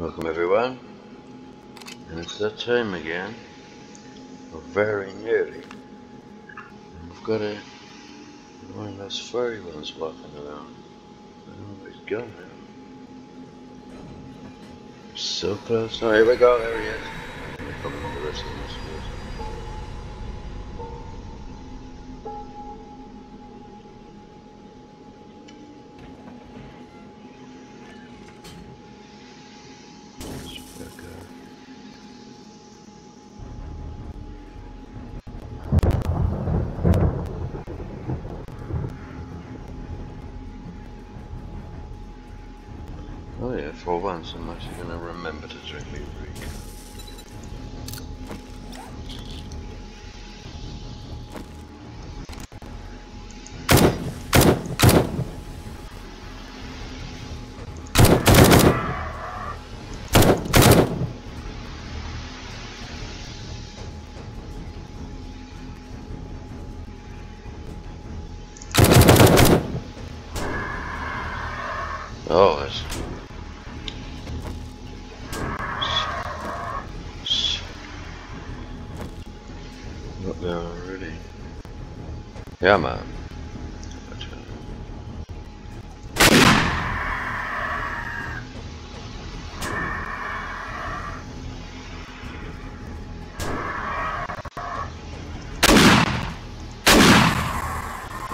Welcome everyone, and it's that time again, or very nearly. I've got one of those furry ones walking around. I don't know where he's gone now. So close. Oh, here we go, there he is. Let me come over the rest of this for once. I'm actually going to remember to drink Librique. Oh, that's there already. Yeah, man.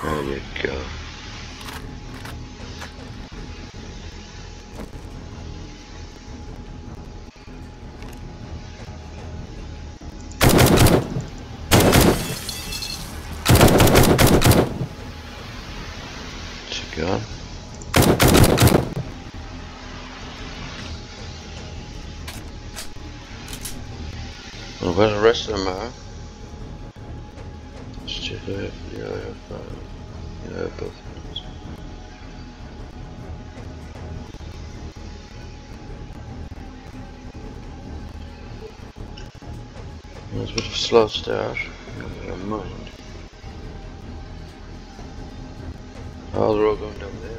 There you go. Gone. Well, where the rest of them are? Let's check out the both ones. That was a bit of a slow start. Never mind. Oh, they're all going down there.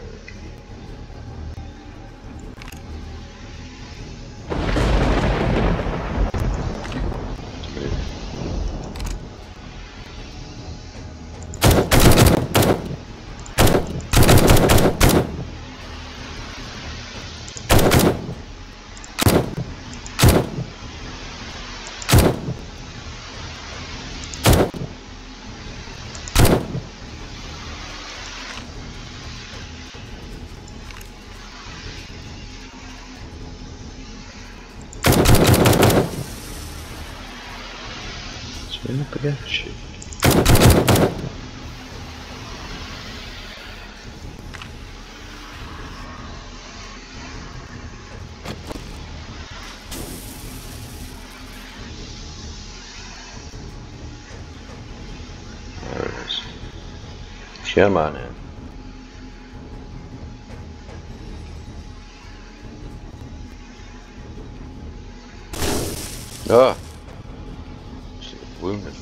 Spin up again, shit. There it is. Come on in. Ah! Wounded.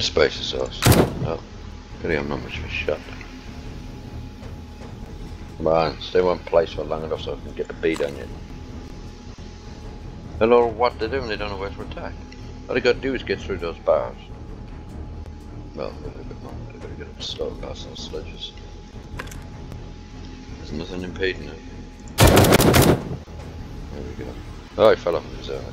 Spicy sauce. Oh, pity I'm not much of a shot. Come on, stay one place for long enough so I can get the beat on you. They don't know what they're doing, they don't know where to attack. All they gotta do is get through those bars. Well, they're gonna get up slow past those sledges. There's nothing impeding it. There we go. Oh, he fell off his own card.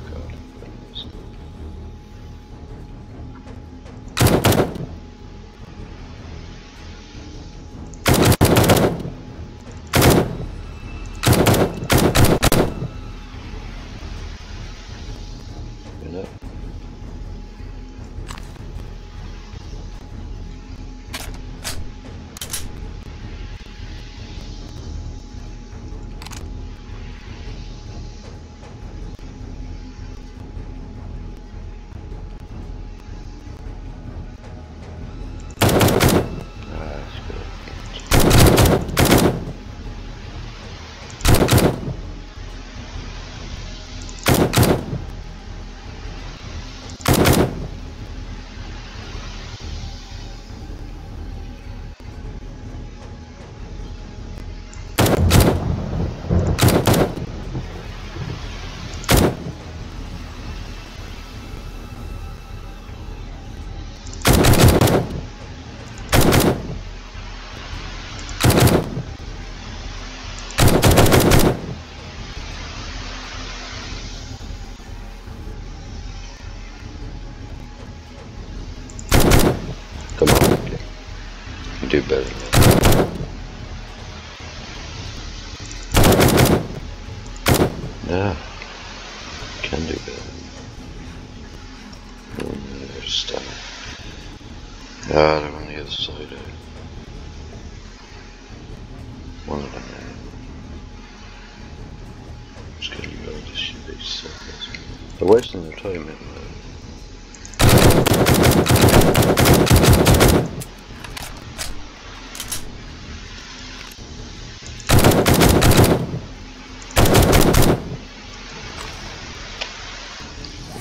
do better. No, can do better. Oh, no, there's stuff. Ah, they're on the other side of it. One of them. I'm just gonna go to shoot these suckers. They're wasting their time, isn't they?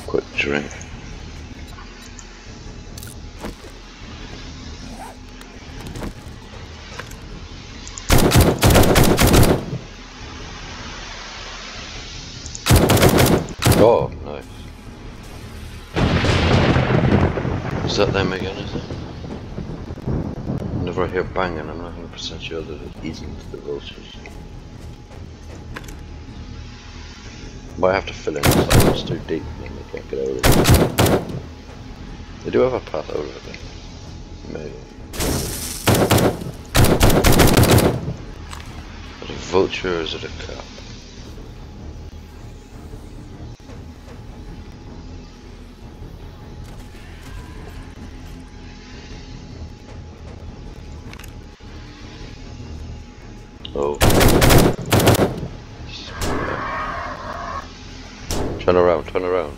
Quick drink. Oh, nice. Is that them again, is it? Whenever I hear banging, I'm not 100% sure that it isn't the vultures. But I have to fill in this hole, it's too deep and they can't get out of it. They do have a path out of it, maybe. Is it a vulture or is it a cat? Turn around, turn around.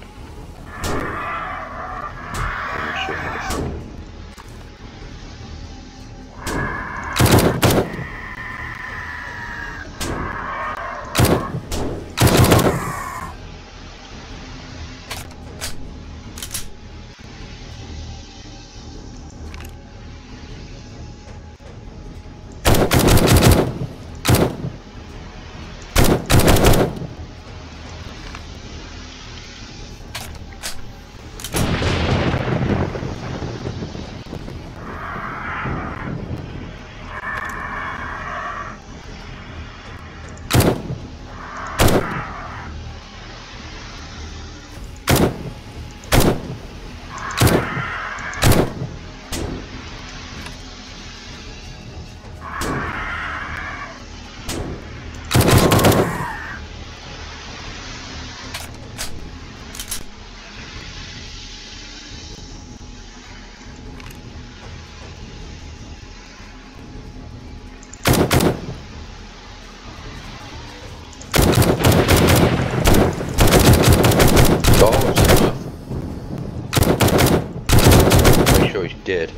Dead.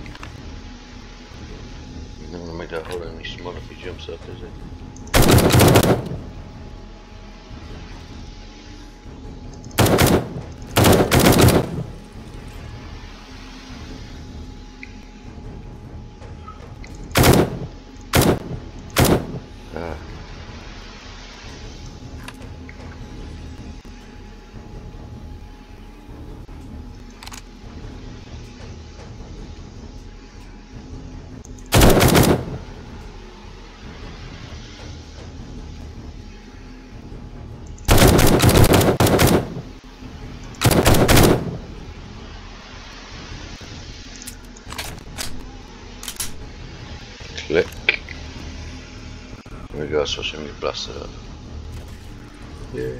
He's not gonna make that hole any smaller if he jumps up, is it? Ah. Click. There we go, so she can blast it up. Yeah.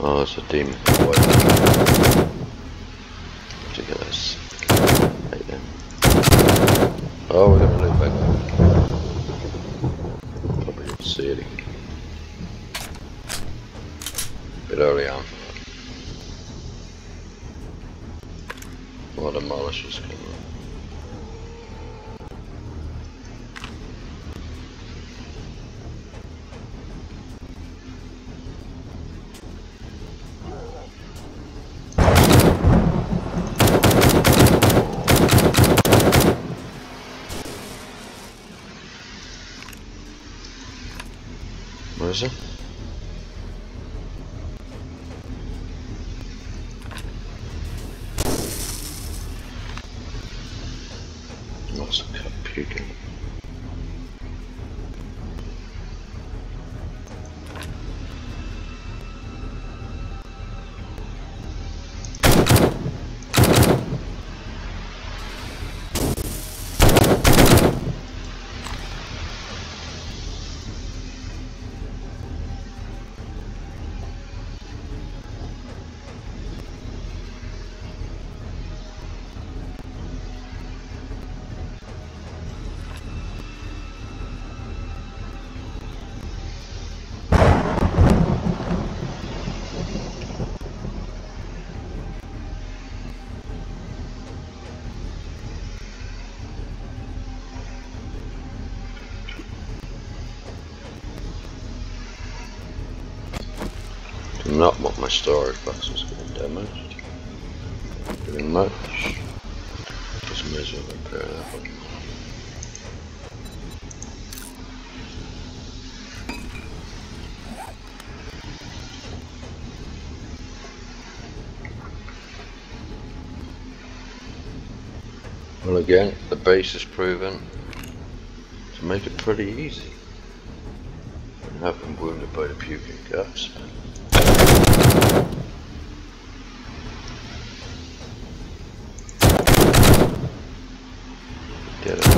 Oh, it's a demon. Have to get this. Right then. Oh, we're gonna loop back. Probably didn't see it again. Early on. A lot of militias coming up. Where is it? Lots of computing. Not what my storage box was getting damaged. Pretty much. Just may as well repair that one. Well, again, the base is proven to make it pretty easy. And have them wounded by the puking guts. Get it.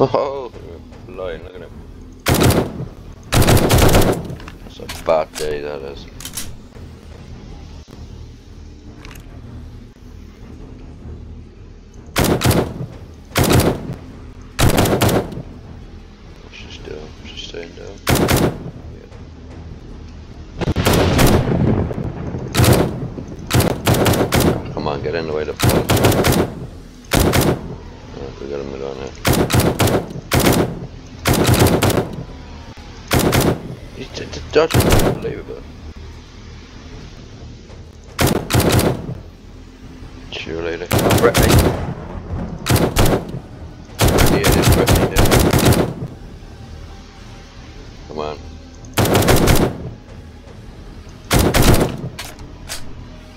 Oh, blind, look at him. That's a bad day, that is. She's down, she's staying down. Yeah. Come on, get in the way of the points. We got a mid on it. The dodge is unbelievable. See you later. Brett me. Yeah, just Brett me down. Come on.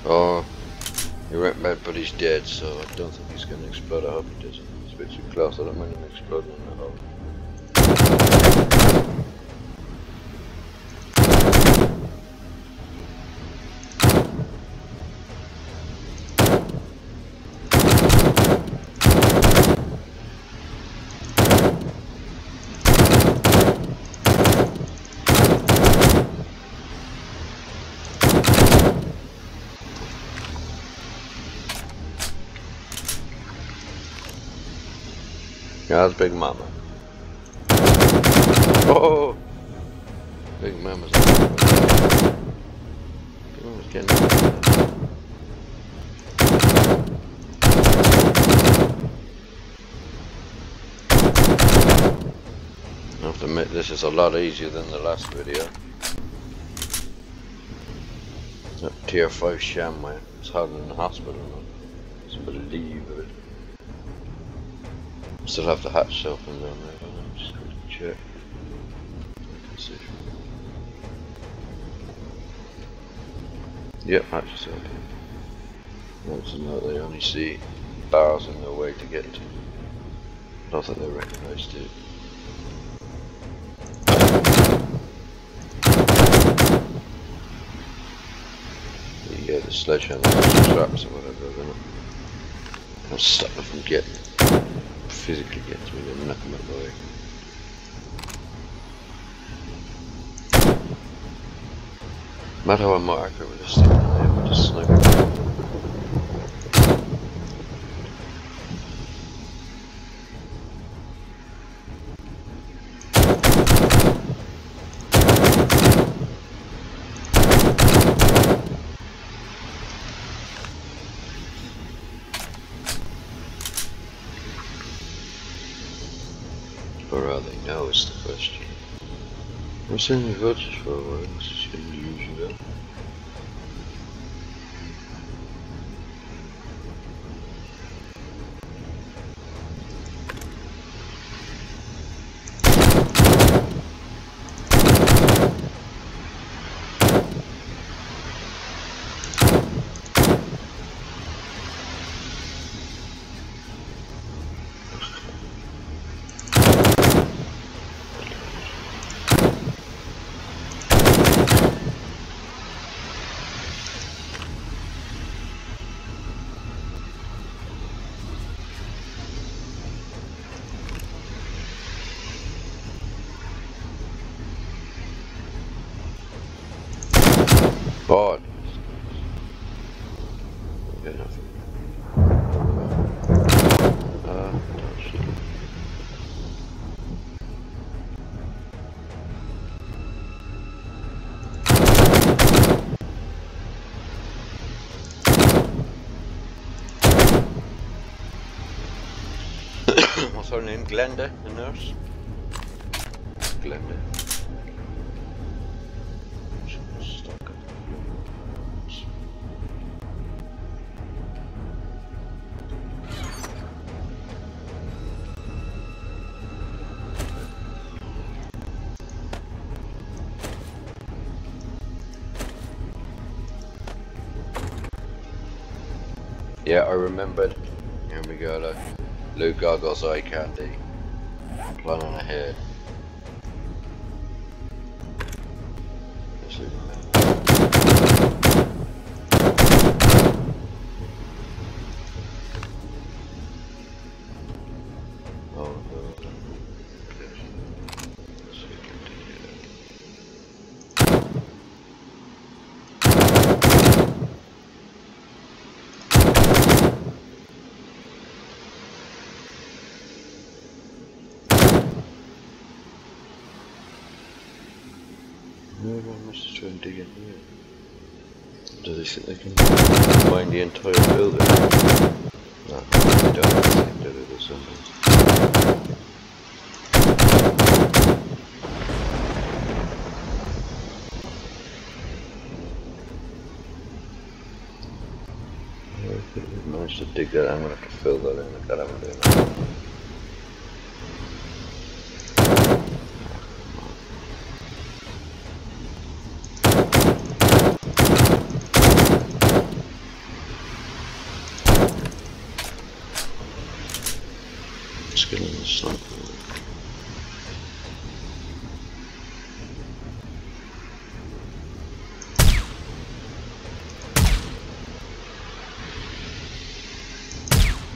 Oh. He went mad, but he's dead, so I don't think he's going to explode. I hope he doesn't. It's a bit too close. I don't mind him exploding in the hole. Yeah, that's Big Mama. Oh! Big Mama's getting out. I have to admit, this is a lot easier than the last video. That tier 5 shamware. It's harder than the hospital. It's a bit of leave of it. Still have the hatch open down there, but I'm just going to check. I can see. Yep, hatch is open. Notice that they only see bars in their way to get to. I don't think they recognized it. You get the sledgehammer traps or whatever, isn't it? I'm stuck with them getting. Physically get through them, knock them out of the way. No matter how I'm more accurate with this thing, I'm able to snipe I've seen these vultures for a while, this is unusual. God. Okay, nothing. No, shit. Allemaal zo in Glende, de nurse. Glende. Yeah, I remembered. Here we go, look. Luke Gargoyle's eye candy. Plan on a head. Do they think they can mine the entire building? No, they don't. They can do it or something. I think we've managed to dig that. I'm going to have to fill that in. I can't have it doing that.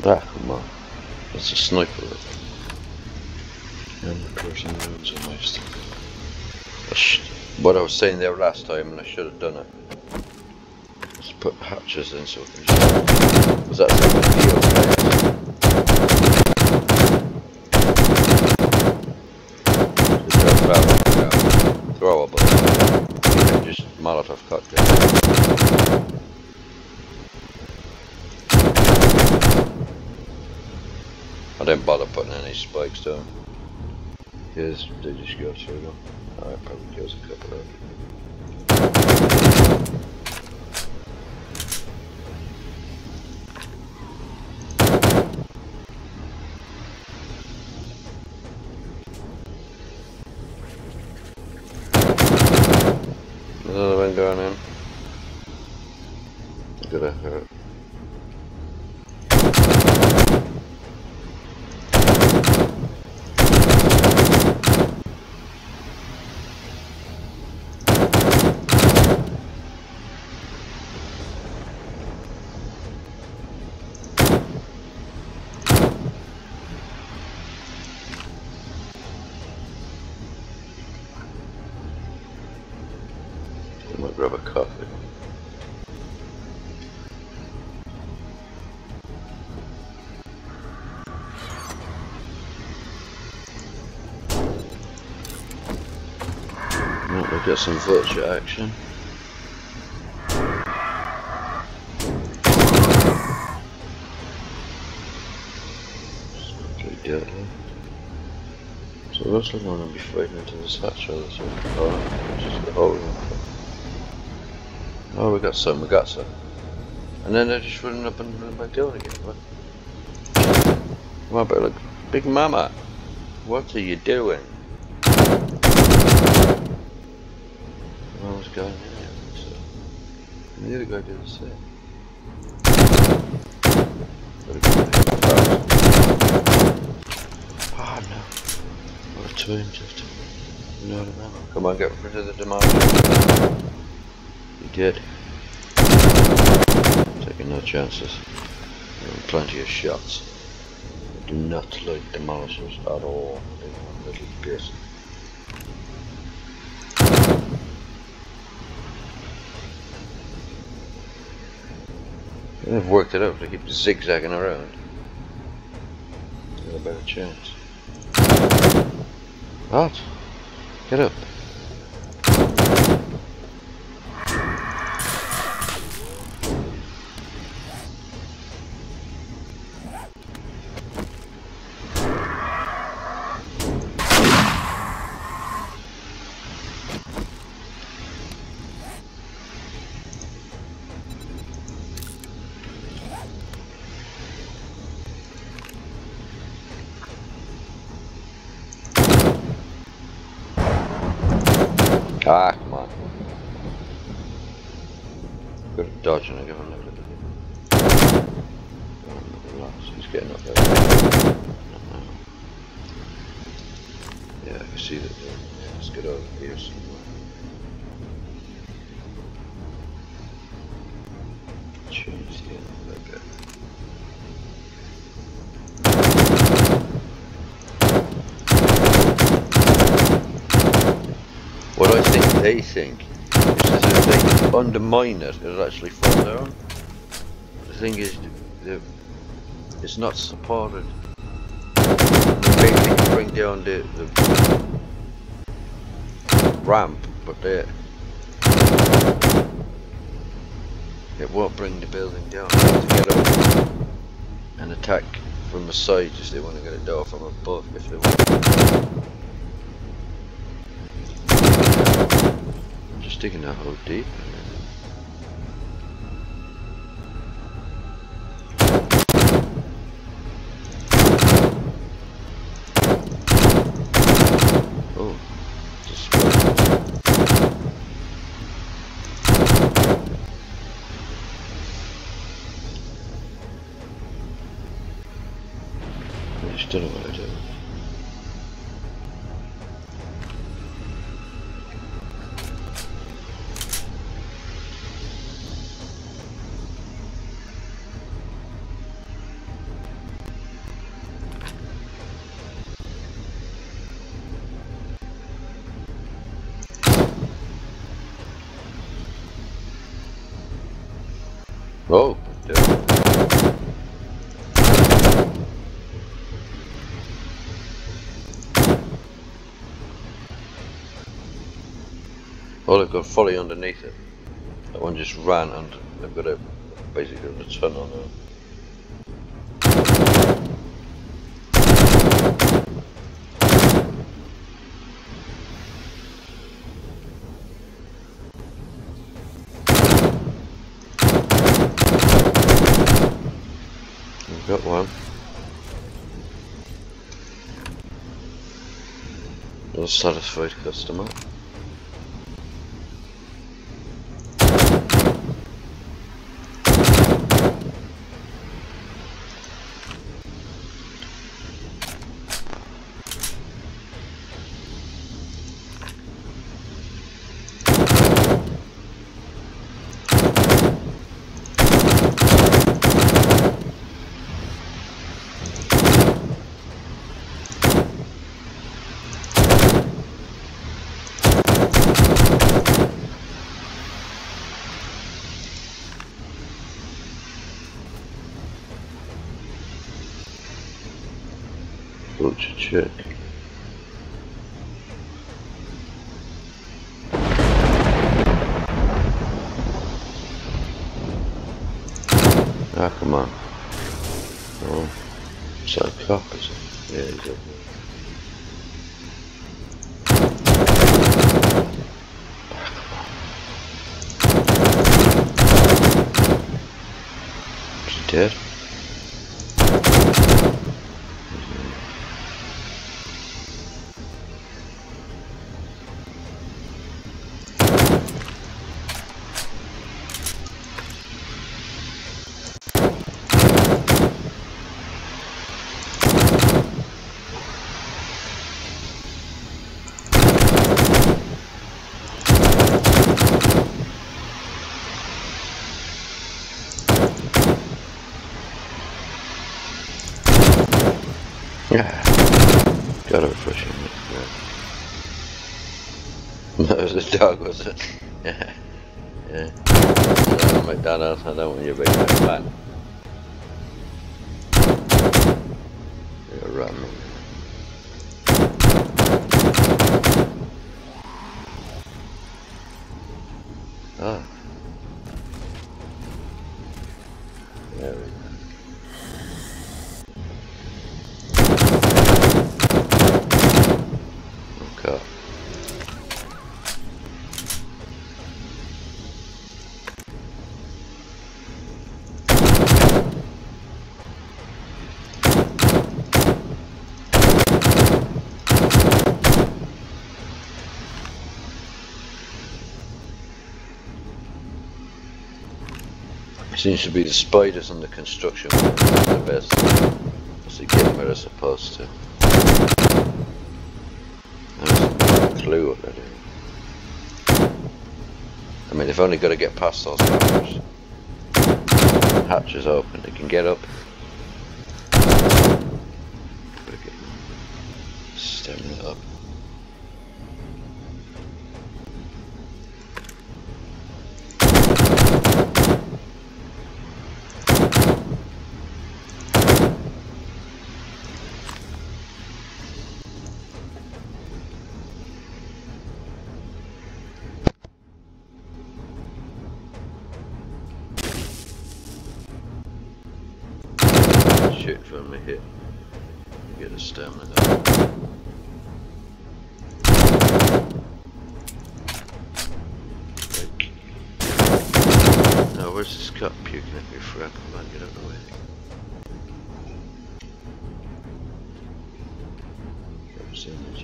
Ah, come on. That's a sniper. And the person moves a nice thing. What I was saying there last time, and I should have done it. Let's put hatches in so we can just. Was that something? Throwable. Just Molotov cocktail. I didn't bother putting any spikes down. Here's, they just go through them. Oh, it probably kills a couple of them. There's another one going in. I'm gonna hurt. Grab a coffee. Right, we'll get some vulture action. Pretty deadly. So that's the one I'll be fighting into this hatch or this one. Oh, just the whole room. Oh, we got some. And then I just running up and running back down again. What? Come on, but look, Big Mama, what are you doing? I was going in there, so. And the other guy did the same. Ah, oh, no. What a twin just. No, no, no. Come on, get rid of the demand. Did. Taking no chances. There are plenty of shots. I do not like demolishers at all. They are a little bit. They've worked it out. They keep zigzagging around. Got a better chance. What? Get up. Ah, come on. Good at dodging again. He's getting up there. Yeah, I can see that. Yeah, let's get over here somewhere. Change the end a little bit. What do I think they think? It's as if they undermine it, it'll actually fall down. The thing is, it's not supported. They can bring down the ramp, but it won't bring the building down. They have to get up and attack from the side if they want to get it down, from above if they want. I'm just digging that hole deep. I just don't know what I do. Oh, oh, they've got folly underneath it. That one just ran under. They've got a basically a ton on it. I've got one. Unsatisfied customer. Culture check. Ah, come on. Oh, is that a cop, is it? Yeah, he's up there. Ah, is he dead? Yeah, gotta refresh him. Yeah. That was the dog, was it? Yeah. Yeah. McDonald's, I don't want you to be my fan. You're running. Ah. There we go. It seems to be the spiders on the construction work that's the best, because they get where they're supposed to. There's no clue what they're doing. I mean, they've only got to get past those hatches. The hatch is open, they can get up. Staring it up. Shoot from the hip. Get a stamina up. Now where's this cup puking at me for? Come on, get out of the way. I've seen the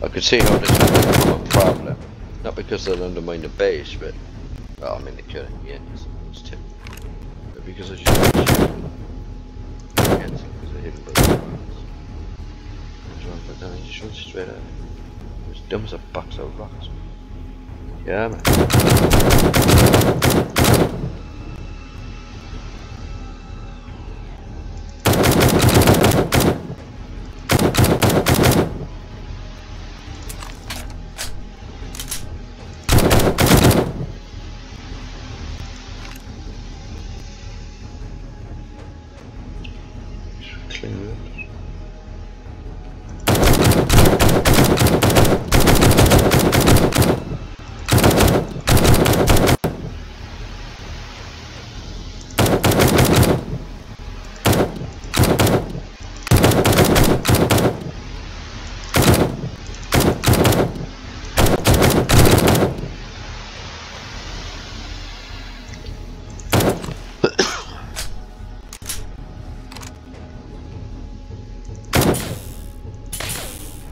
I could see how this would become a problem. Not because they'll undermine the base, but well, I mean they could, yeah, it's tip. But because I just can't see because they're hidden by the rocks. What's wrong with that? I just run straight at it. It's dumb as a box of rocks. Yeah, man.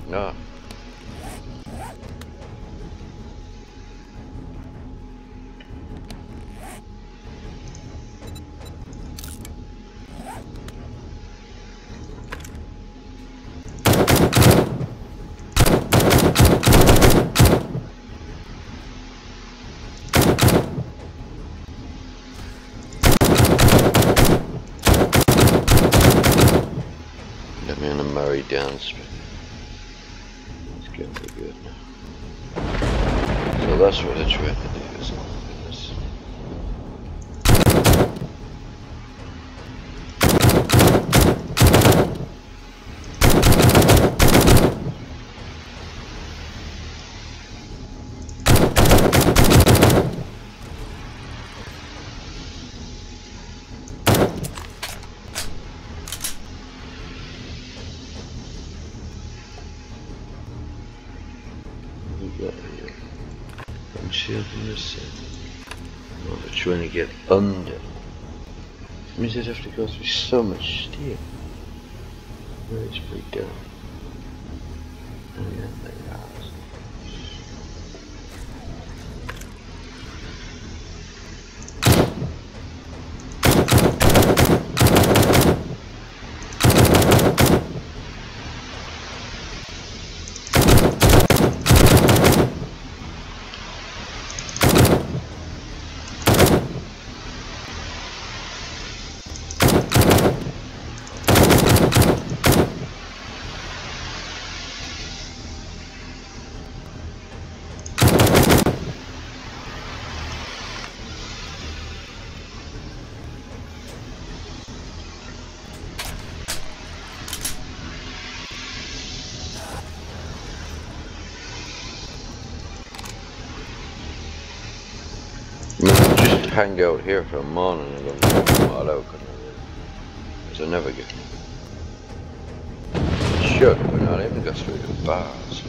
No. Let me on a Murray Downs. Good. So that's what they're trying to do, isn't it? I'm shielding this in. Oh, they're trying to get under. It means they'd have to go through so much steel. Where it's pretty down. Oh yeah, they are. Hang out here for a morning and I'm going to get all out because I never get it. Should we not even go through the bars?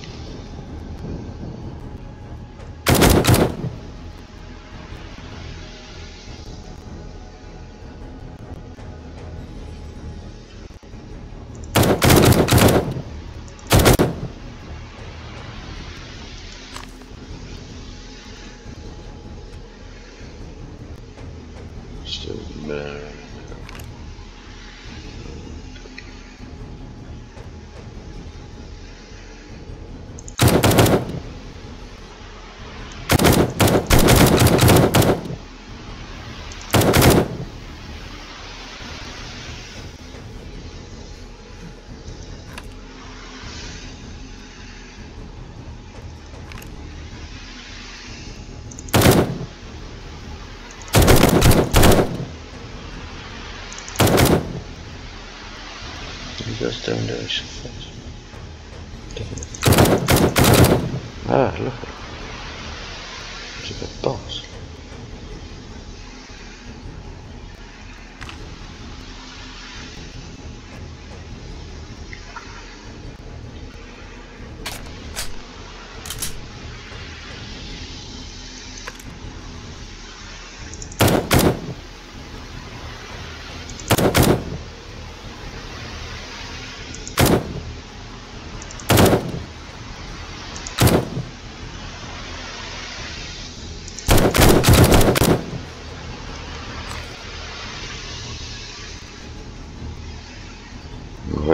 Down there, look, there's a big boss.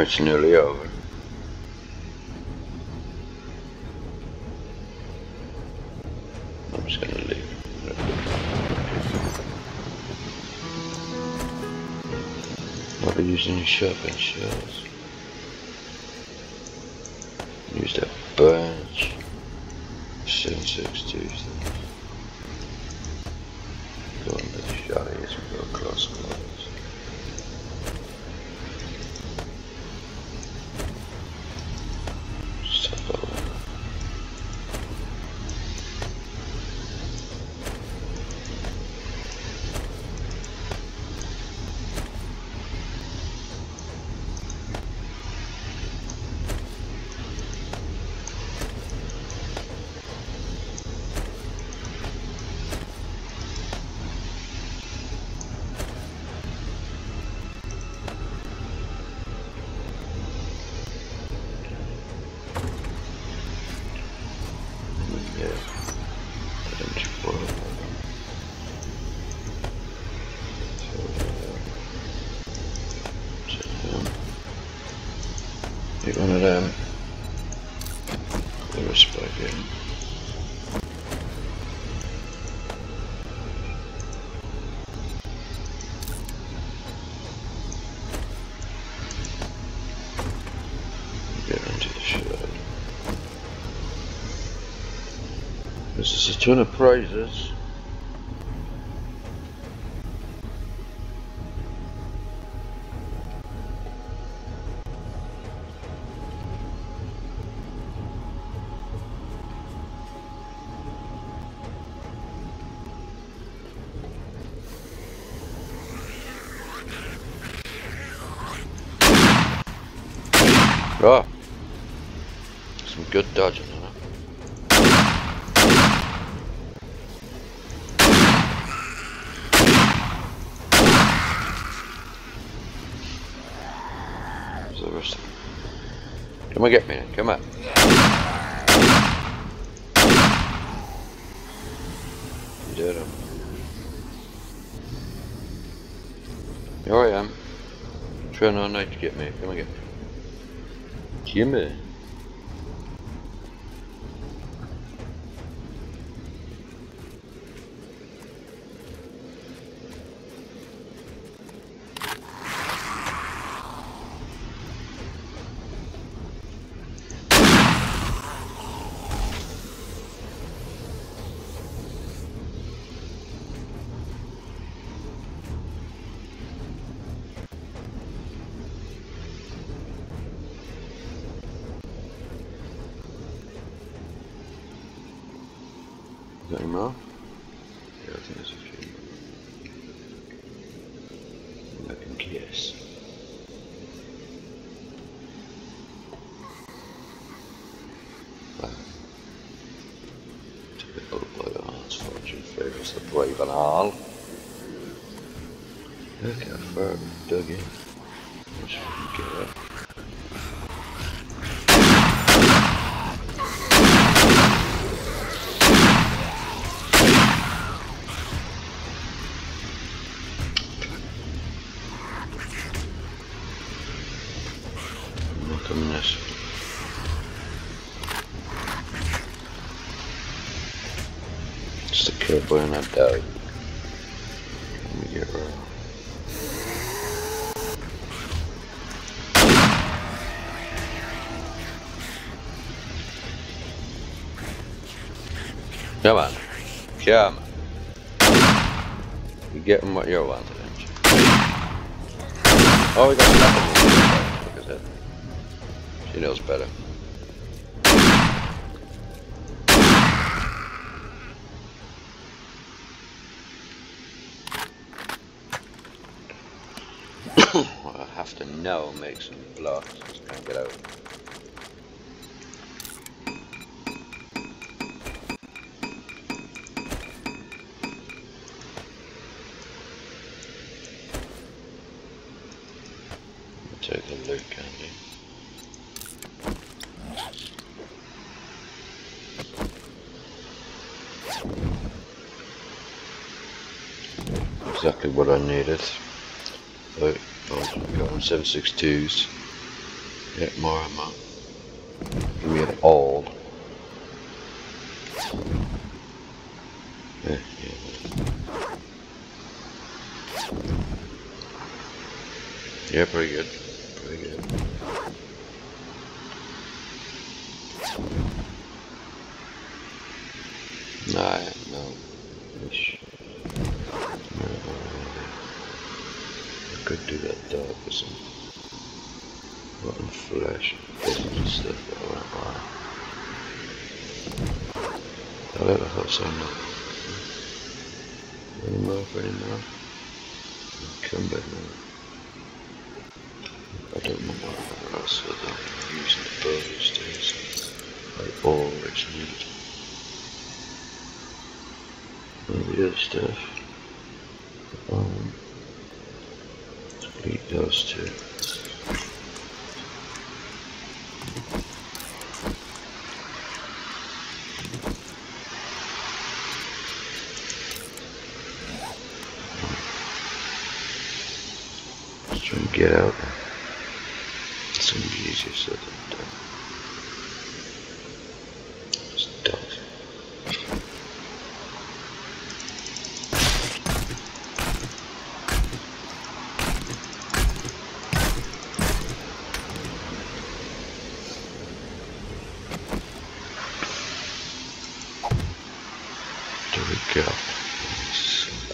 It's nearly over. I'm just gonna leave. I'll be using the shopping shells. Use that bunch. 762. Go into the shot here as we go across the lines. This is a ton of prizes. Oh, some good dodging. Come and get me then, come on. You did him. Here I am. Trying all night to get me, come and get me. Jimmy. Is that him now? Yeah, I think there's a few. I can guess. Typical blood arts, fortune favours the brave and all. Look how far we've dug in. I wish we could get up. Just a kid, but not dying. Let me get her. Come on. Come on. You're getting what you're wanting, aren't you? Oh, we got nothing. Look at that. She knows better. Well, I have to know, make some blocks, just can't get out. Take a look, Andy. Exactly what I needed. Look, I've got 7.62s. Get more ammo. Give me an old. Yeah, pretty good. Pretty good. Nah, no. I could do that dog with some rotten flesh and stuff that I went by. I'll let the house on now. Anymore for anymore? Come back now. I don't know what else with them. I'm using the bow these days. I always need it. And the other stuff. Eat those two. Let's try and get out. It's gonna be easier said than done. It's tough. There we go. It's not.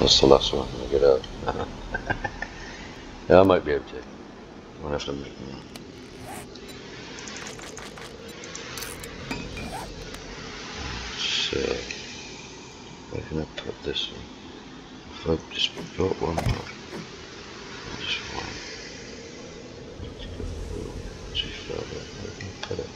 That's the last one, I'll get out. Yeah, I might be able to. I won't have to make one. So, where can I put this one? If I just put one more. Just one. Let's go through. Too far back, where can I put it?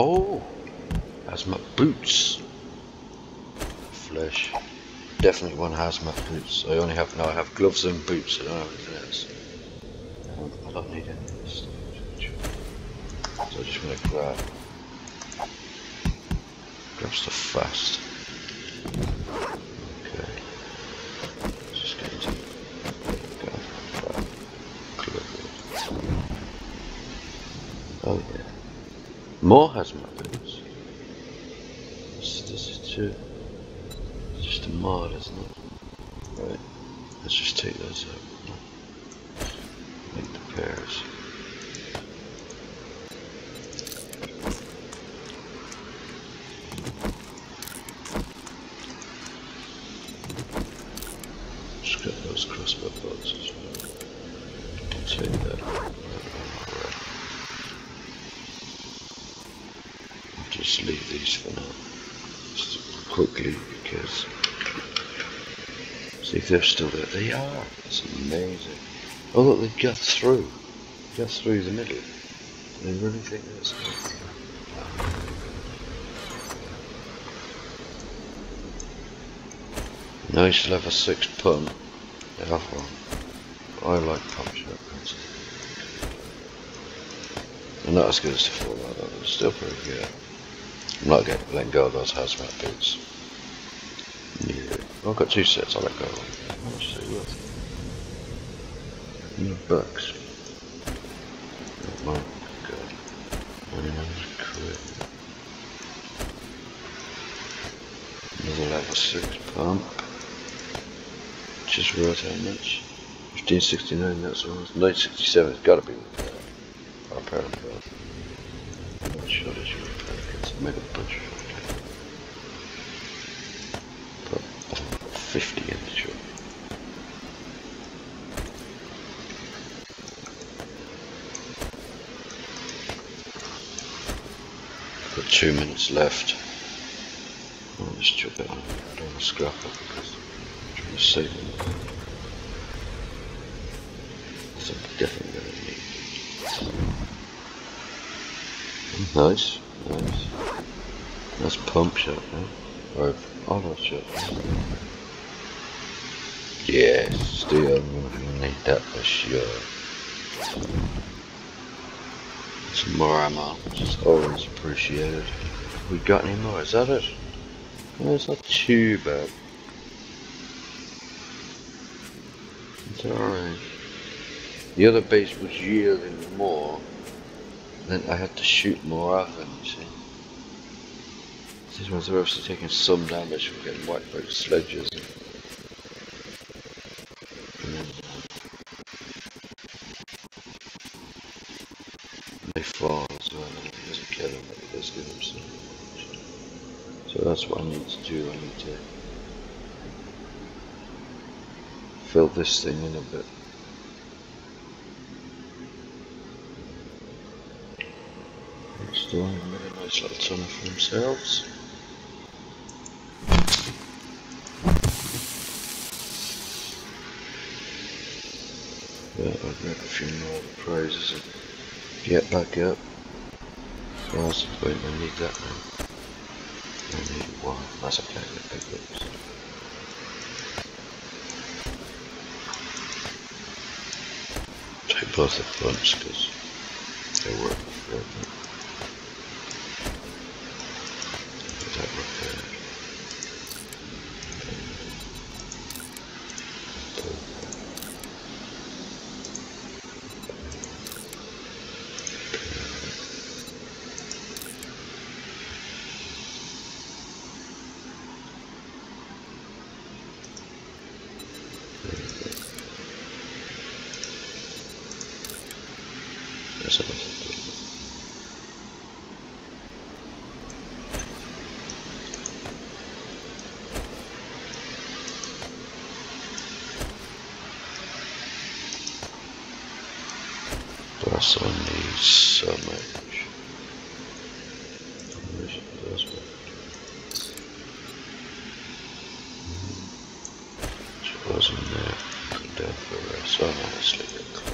Oh, that's my boots. Flesh. Definitely one has my boots. I only have, no, I have gloves and boots. I don't have anything else. I don't need any of this. So I'm just going to grab stuff fast. Oh yeah. More hazmat boots. This is too. It's just a mod, isn't it? Right. Let's just take those out. Make the pairs. Just got those crossbow bolts as well. Take that out. Just leave these for now, just quickly because see if they're still there. They are. It's amazing. Oh look, they got through. Got through the middle. They really think that's good. Now you should have a 6 pun. They have one. I like pump shotguns. I'm not as good as before, though. It was still pretty good. I'm not going to let go of those hazmat boots. Yeah. Well, I've got 2 sets I'll let go of. How much is it worth? $100. Oh my god. £100. Another level 6 pump. Which is worth how much? 1569, that's all. 967, it's gotta be worth that. I'll pair them both. I'm not sure that you're repaired because I made a bunch of shotguns. But I've got 50 in the shop. I've got 2 minutes left. I want this chop it on. I don't want to scrap it because I'm trying to save it. So I'm definitely going to need it. Nice, nice. That's pump shot, man. Or auto shot. Yeah, still gonna need that for sure. Some more ammo, which is always appreciated. Have we got any more? Is that it? No, it's not too bad. It's alright. The other base was yielding more, then I had to shoot more of them, you see. These ones are obviously taking some damage from getting wiped by the sledges. And they fall as well, and it doesn't kill them, but it does give them some damage. So that's what I need to do. I need to fill this thing in a bit. Doing a really nice little tunnel for themselves. Yeah, I'll grab a few more of the prizes and get back up. That's the point, I need that one. I need one, that's a pack of pickups. Take both the punts because they work before them. Plus I need so much. She wasn't there. Couldn't do it for her, so I'm honestly getting cold.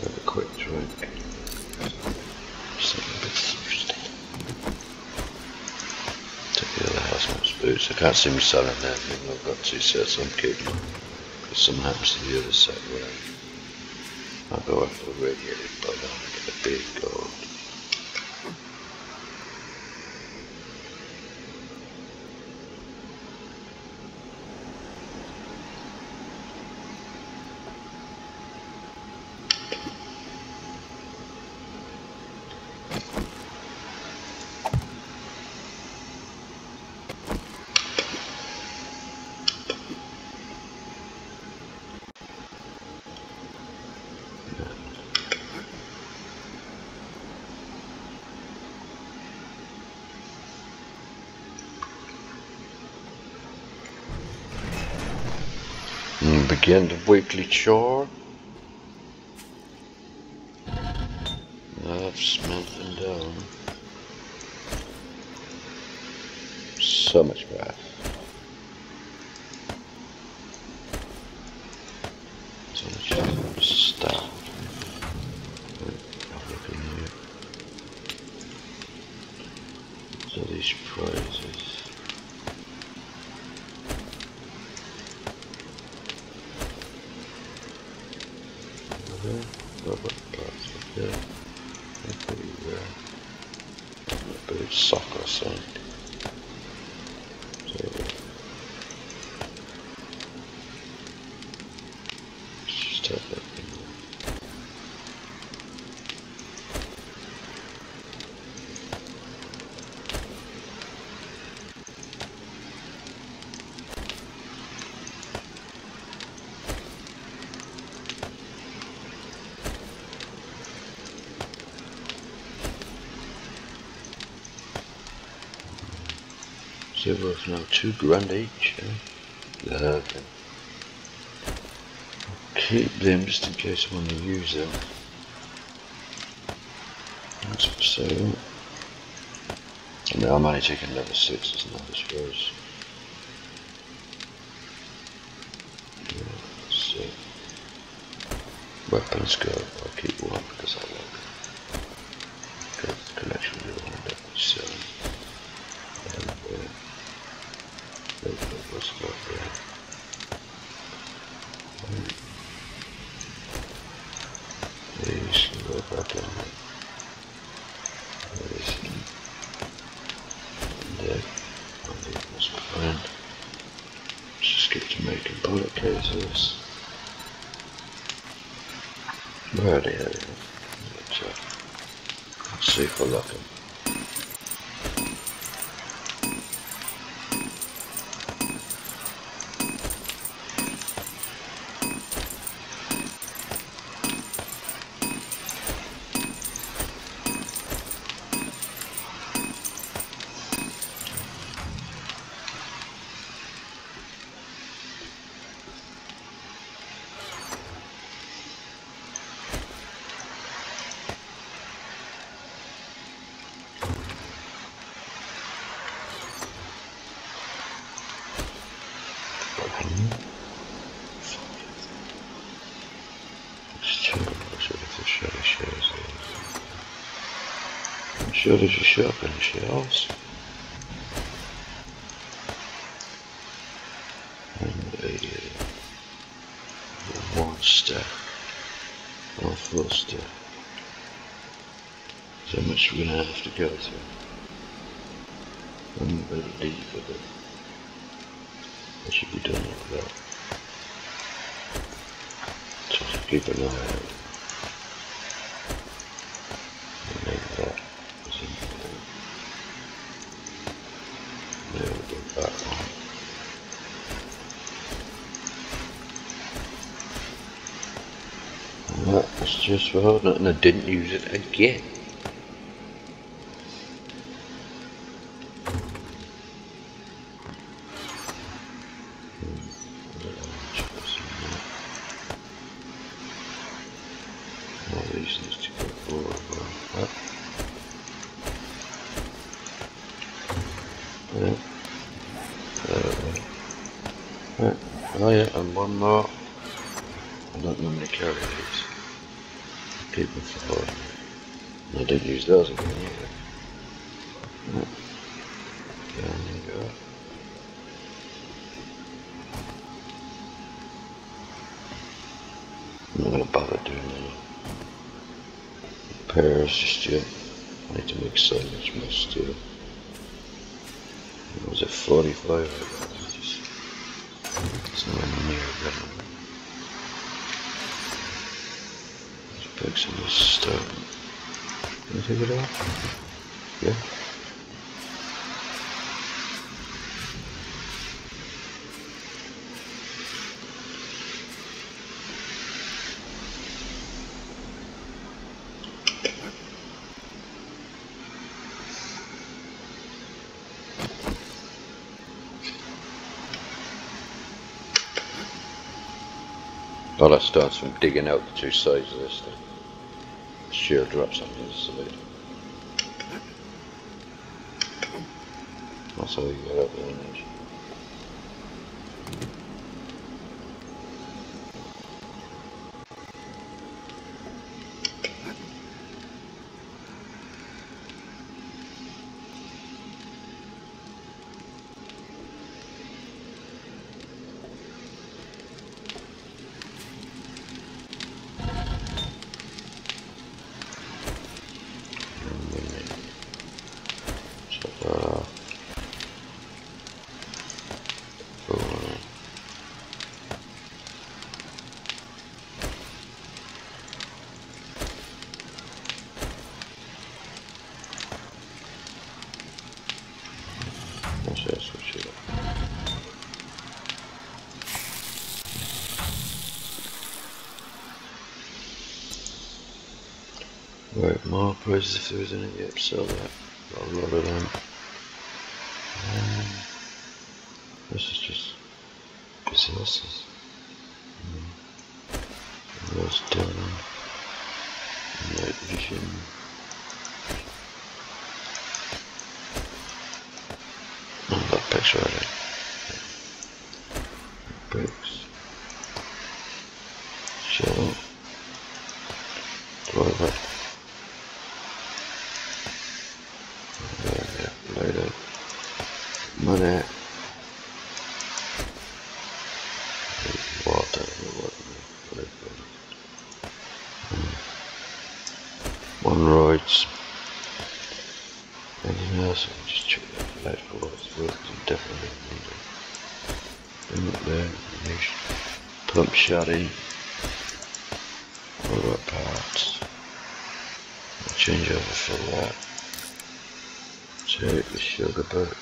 Have a quick drink. Just a bit thirsty. Take the other hazmat boots. I can't see me selling that, even though I've got 2 sets I'm keeping them. Because something happens to the other side where I'm. I'll go after the radiator, but I'll get a big gold. Begin the weekly chore. I've smelted down. so much grass. So much stuff. I'll look in here. So these prizes. Okay, rubber parts up there. That's pretty rare. A bit of soccer or something. They're worth now £2 grand each, eh? Keep them just in case I want to use them. That's for sale. I mean, I'm only taking level 6, it's not as far as. So, weapons go, I'll keep one because I like it. Go to the collection, we will end up with 7. What's about there? These can go back on there. There is and there. I'll leave this behind. Let's just get to making bullet cases. Where are they? There we go. Let's see if I like them. Sure there's a shop in the shelves and a one stack or full stack. So much we're gonna have to go through. I'm gonna leave with it. I should be done with that. Just keep an eye out. Just for holding it, and I didn't use it again. All these things to go forward about that. Right. Oh yeah, and one more. I don't normally carry these. People for I didn't use those again either. Right. Down you go. I'm not going to bother doing any repairs just yet. I need to make so much more steel. What was it, 45? It's not in the near better. Pick some of this stone. Can I take it out? Yeah. Well, that starts from digging out the two sides of this thing. Shear drops on the other side. No soy el owner. Right, more prices if there isn't any, yep, sell that. Got a lot of them. This is just businesses. Those down. Night vision. Not that picture of it. Bricks. Shell. Toilet. Loaded. Money. Water. One rides. Anything else? I just check that for later for what's worth, because I definitely need it. Bring it there. Niche. Pump shotty. All right, parts. I'll change over for that. Take the sugar boat.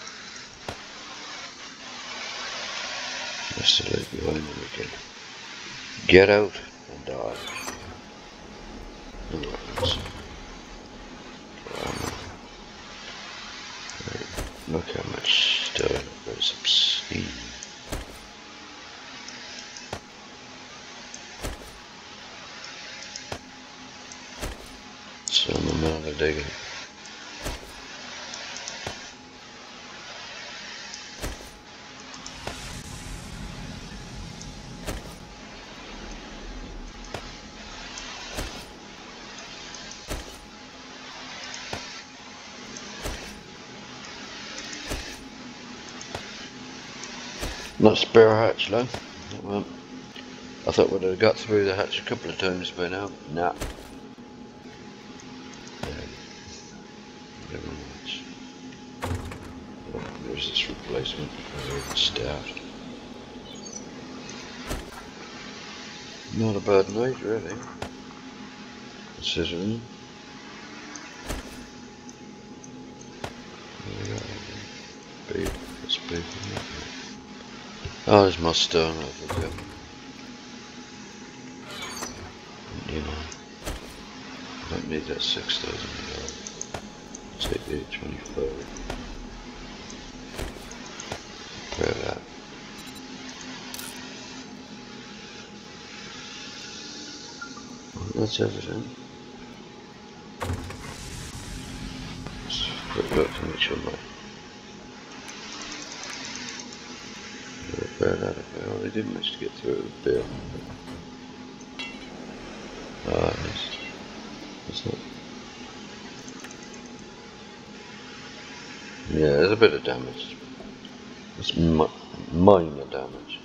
That's the loop behind them again. Get out and die. Look at this. Look how much stone it goes obscene. So I'm the man of digging. Not spare a hatch though. Well, I thought we'd have got through the hatch a couple of times by now. Nah. Never mind. Oh, there's this replacement for staff. Not a bad night really. Considering. Big, it's big. Oh, there's my stone over there. You know, I don't need that 6,000. Take the 825. Prepare that. That's everything. Let's quick look to make sure my. Well, they didn't manage to get through it with Bill. Ah, that's not. Yeah, there's a bit of damage. It's minor damage.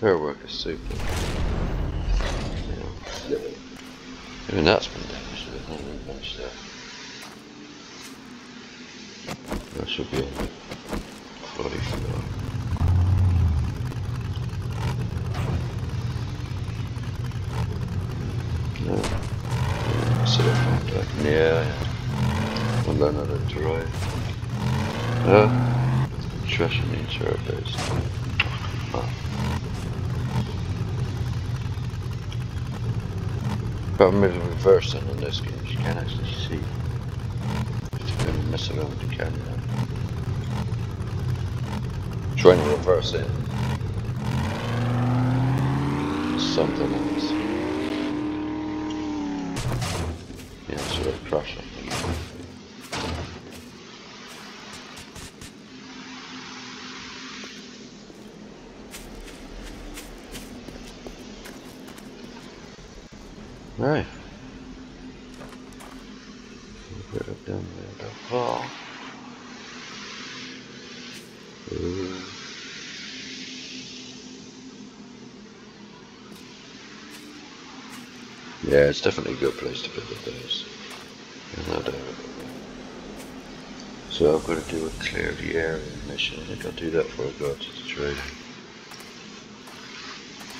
Her work is super. Yeah. I mean, that's been damaged, so there's not really much there. That should be on body for now. Yeah, I'll learn how to drive. Trash and interior base. Problem is reversing on this game, you can't actually see. If you're gonna mess around with the camera. Trying to reverse it. Something else. Yeah, sort of crush something. Nej. Nu gör jag den där var. Yeah, it's definitely a good place to put the base. So I've got to do a clear the area mission. I think I'll do that before I go out to the trade.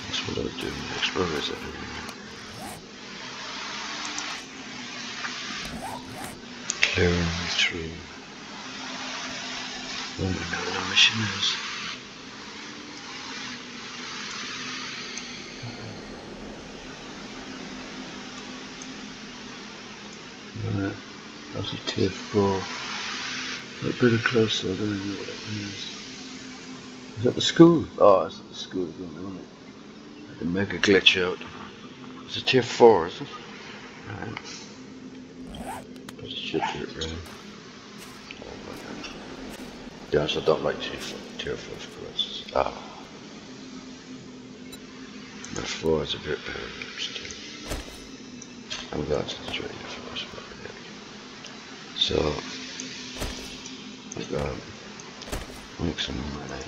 That's what I'll do next. Where is it? Clearing the tree. I don't know what the mission is. That's a tier 4. A bit closer, I don't know what that means. Is that the school? Oh, it's at the school again, isn't it? The mega glitch out. It's a tier 4, is it? Right. But it should do it right. Yes, I don't like tier 4 quests. Ah. The 4 is a bit better still. I'm glad to the trade first. So, we're going to make some money.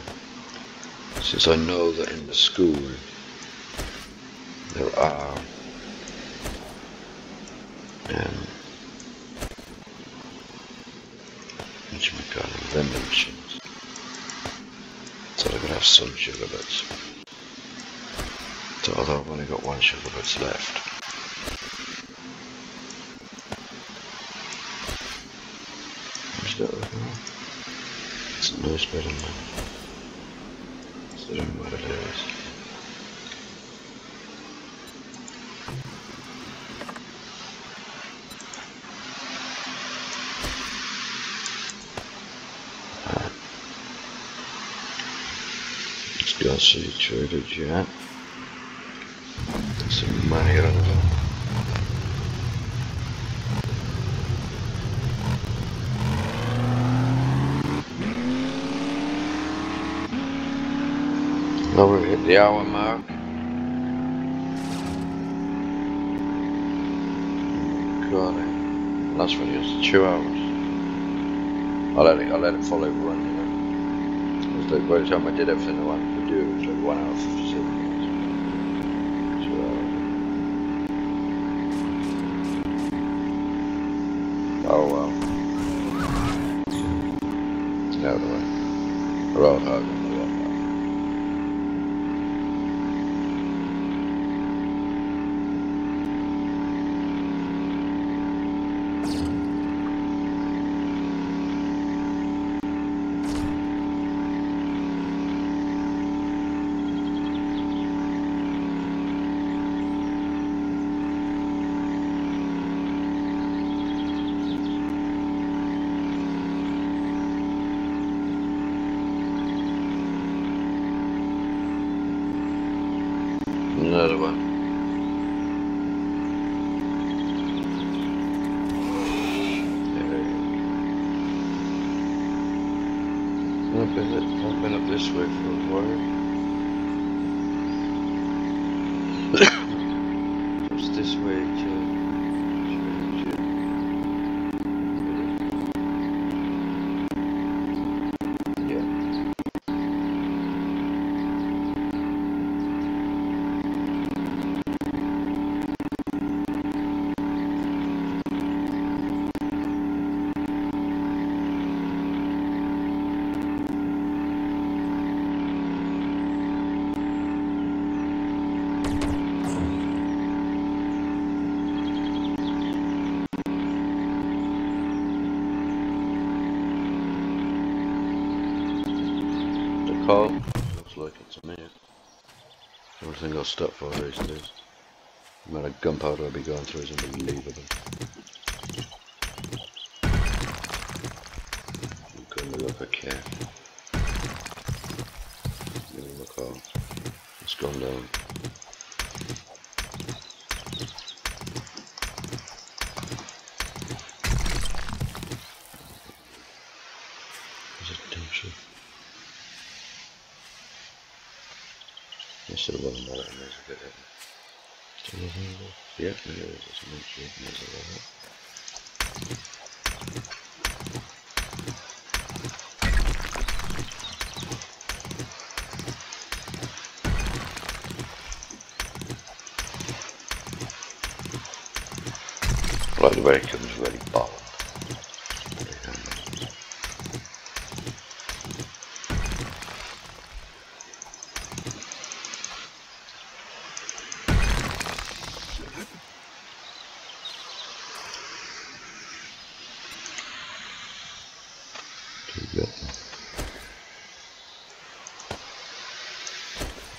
Since I know that in the school there are vending machines, so I'm going to have some sugar bits. So although I've only got one sugar bits left. It's no better than mine. So I don't know what it is. Alright. Let's go see Trader Jack. Get some money out of it. Now we've hit the hour mark. Recording. Last video is 2 hours. I let it follow everyone, you know. It was like by the time I did everything I wanted to do, it was like 1 hour 57 minutes. 2 hours. Oh well. It's out of the way. Road hog. Another one. I've been up this way for a while. It's this way to... Yeah. Call. Looks like it's a minute. The only thing I'll stop for these days. The amount of gunpowder I'll be going through is unbelievable. I'm going to look at care. Give him a call. It's gone down. Is it dumb shit? I should have won that. Right, the way it comes very balanced.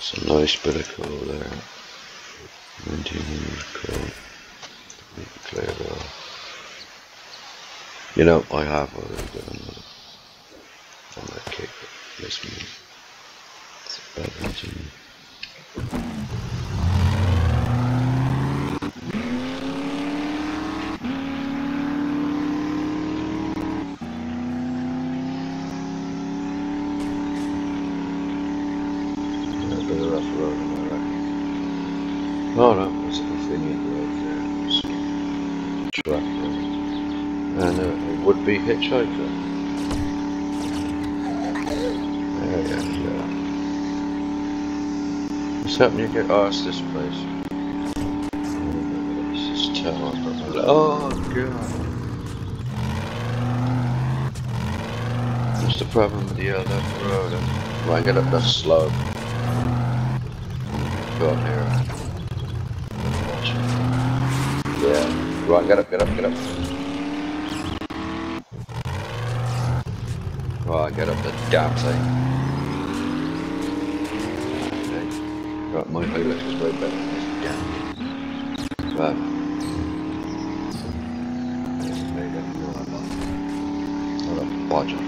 It's a nice bit of coal there. 1900 coal. We can clear that. You know, I have already done that. On that kick, yes, me. It's a bad engine. Oh no, there's a convenient road there, it's a track road, and it would be hitchhiker. There we go. What's happening? You get asked this place. This is tower. Oh god. What's the problem with the left road? When I get up that slope. Got here. Yeah, right, get up. Right, get up the damn thing. Okay. Right, my playlist is way better than this damn. Right. What a bodger.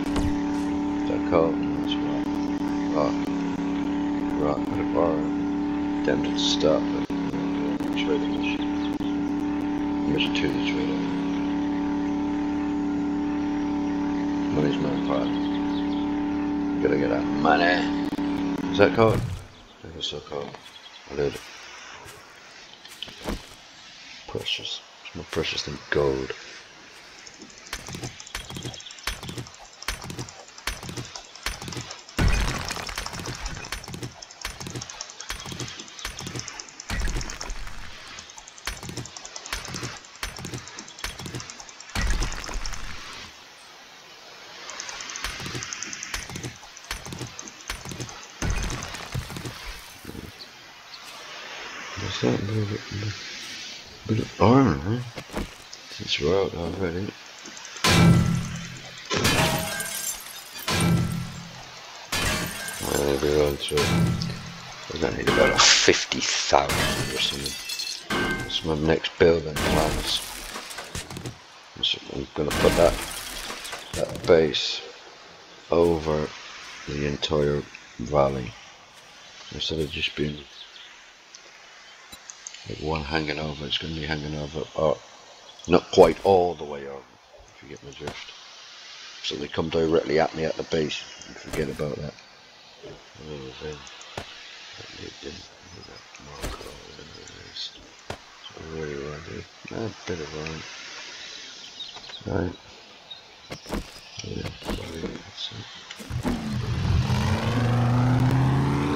That cold, that's right. Right, put a bar. Damn to start, but I'm going to show them this shit. Mission 2 that's right over. Money's my part. Gotta get that money. Is that cold? That is so cold. I love it. Precious. It's more precious than gold. What's that little arm, huh? It's route already. I'll be right through. We're gonna need about 50,000 or something. That's my next building plans. So I'm gonna put that base over the entire valley. Instead of just being one hanging over, it's going to be hanging over, not quite all the way over, if you get my drift. So they come directly at me at the base, and forget about that. A bit of iron. Right. Yeah, that's it.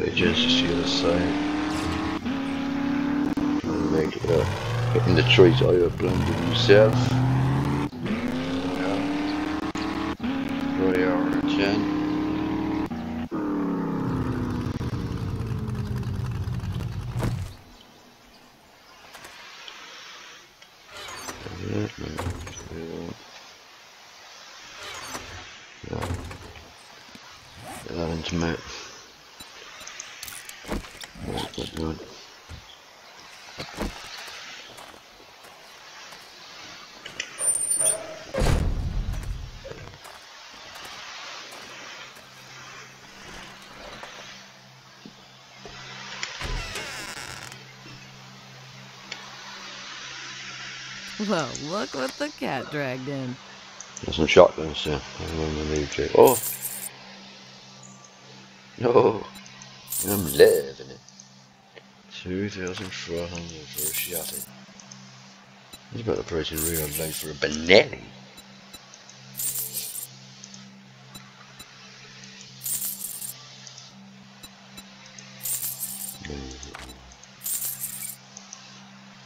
They just the other side. Hitting the trees I blended myself. Yeah. 3 hour 10. Yeah. Get that into me. That's good. Well, look what the cat dragged in. There's some shotguns, yeah. I'm going to leave it. Oh! No! I'm living it. 2,400 for a shotty. He's about to throw some room and blow for a banana.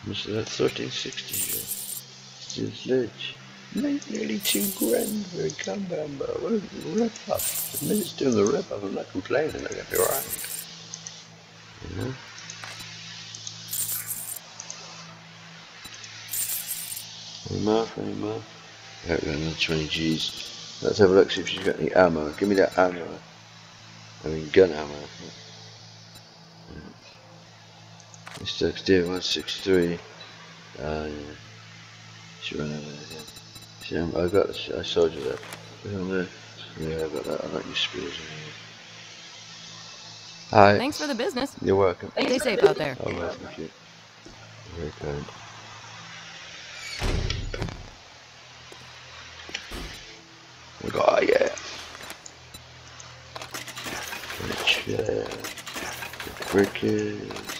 Must have had 1360 still sledge. Made nearly $2,000 for a compound bar. What a rip up. The minute's doing the rip up, I'm not complaining, I gotta be alright. You know? Any more? I hope we got another 20 G's. Let's have a look, see if she's got any ammo. Give me that ammo. I mean, gun ammo. Mr. XD163. Yeah. She ran over there. See, I got this. I sold you that. Yeah, I got that. I like your spears. Hi. Thanks for the business. You're welcome. Stay safe out there. Oh, right, thank you. Very kind. We got it, yeah. The crickets.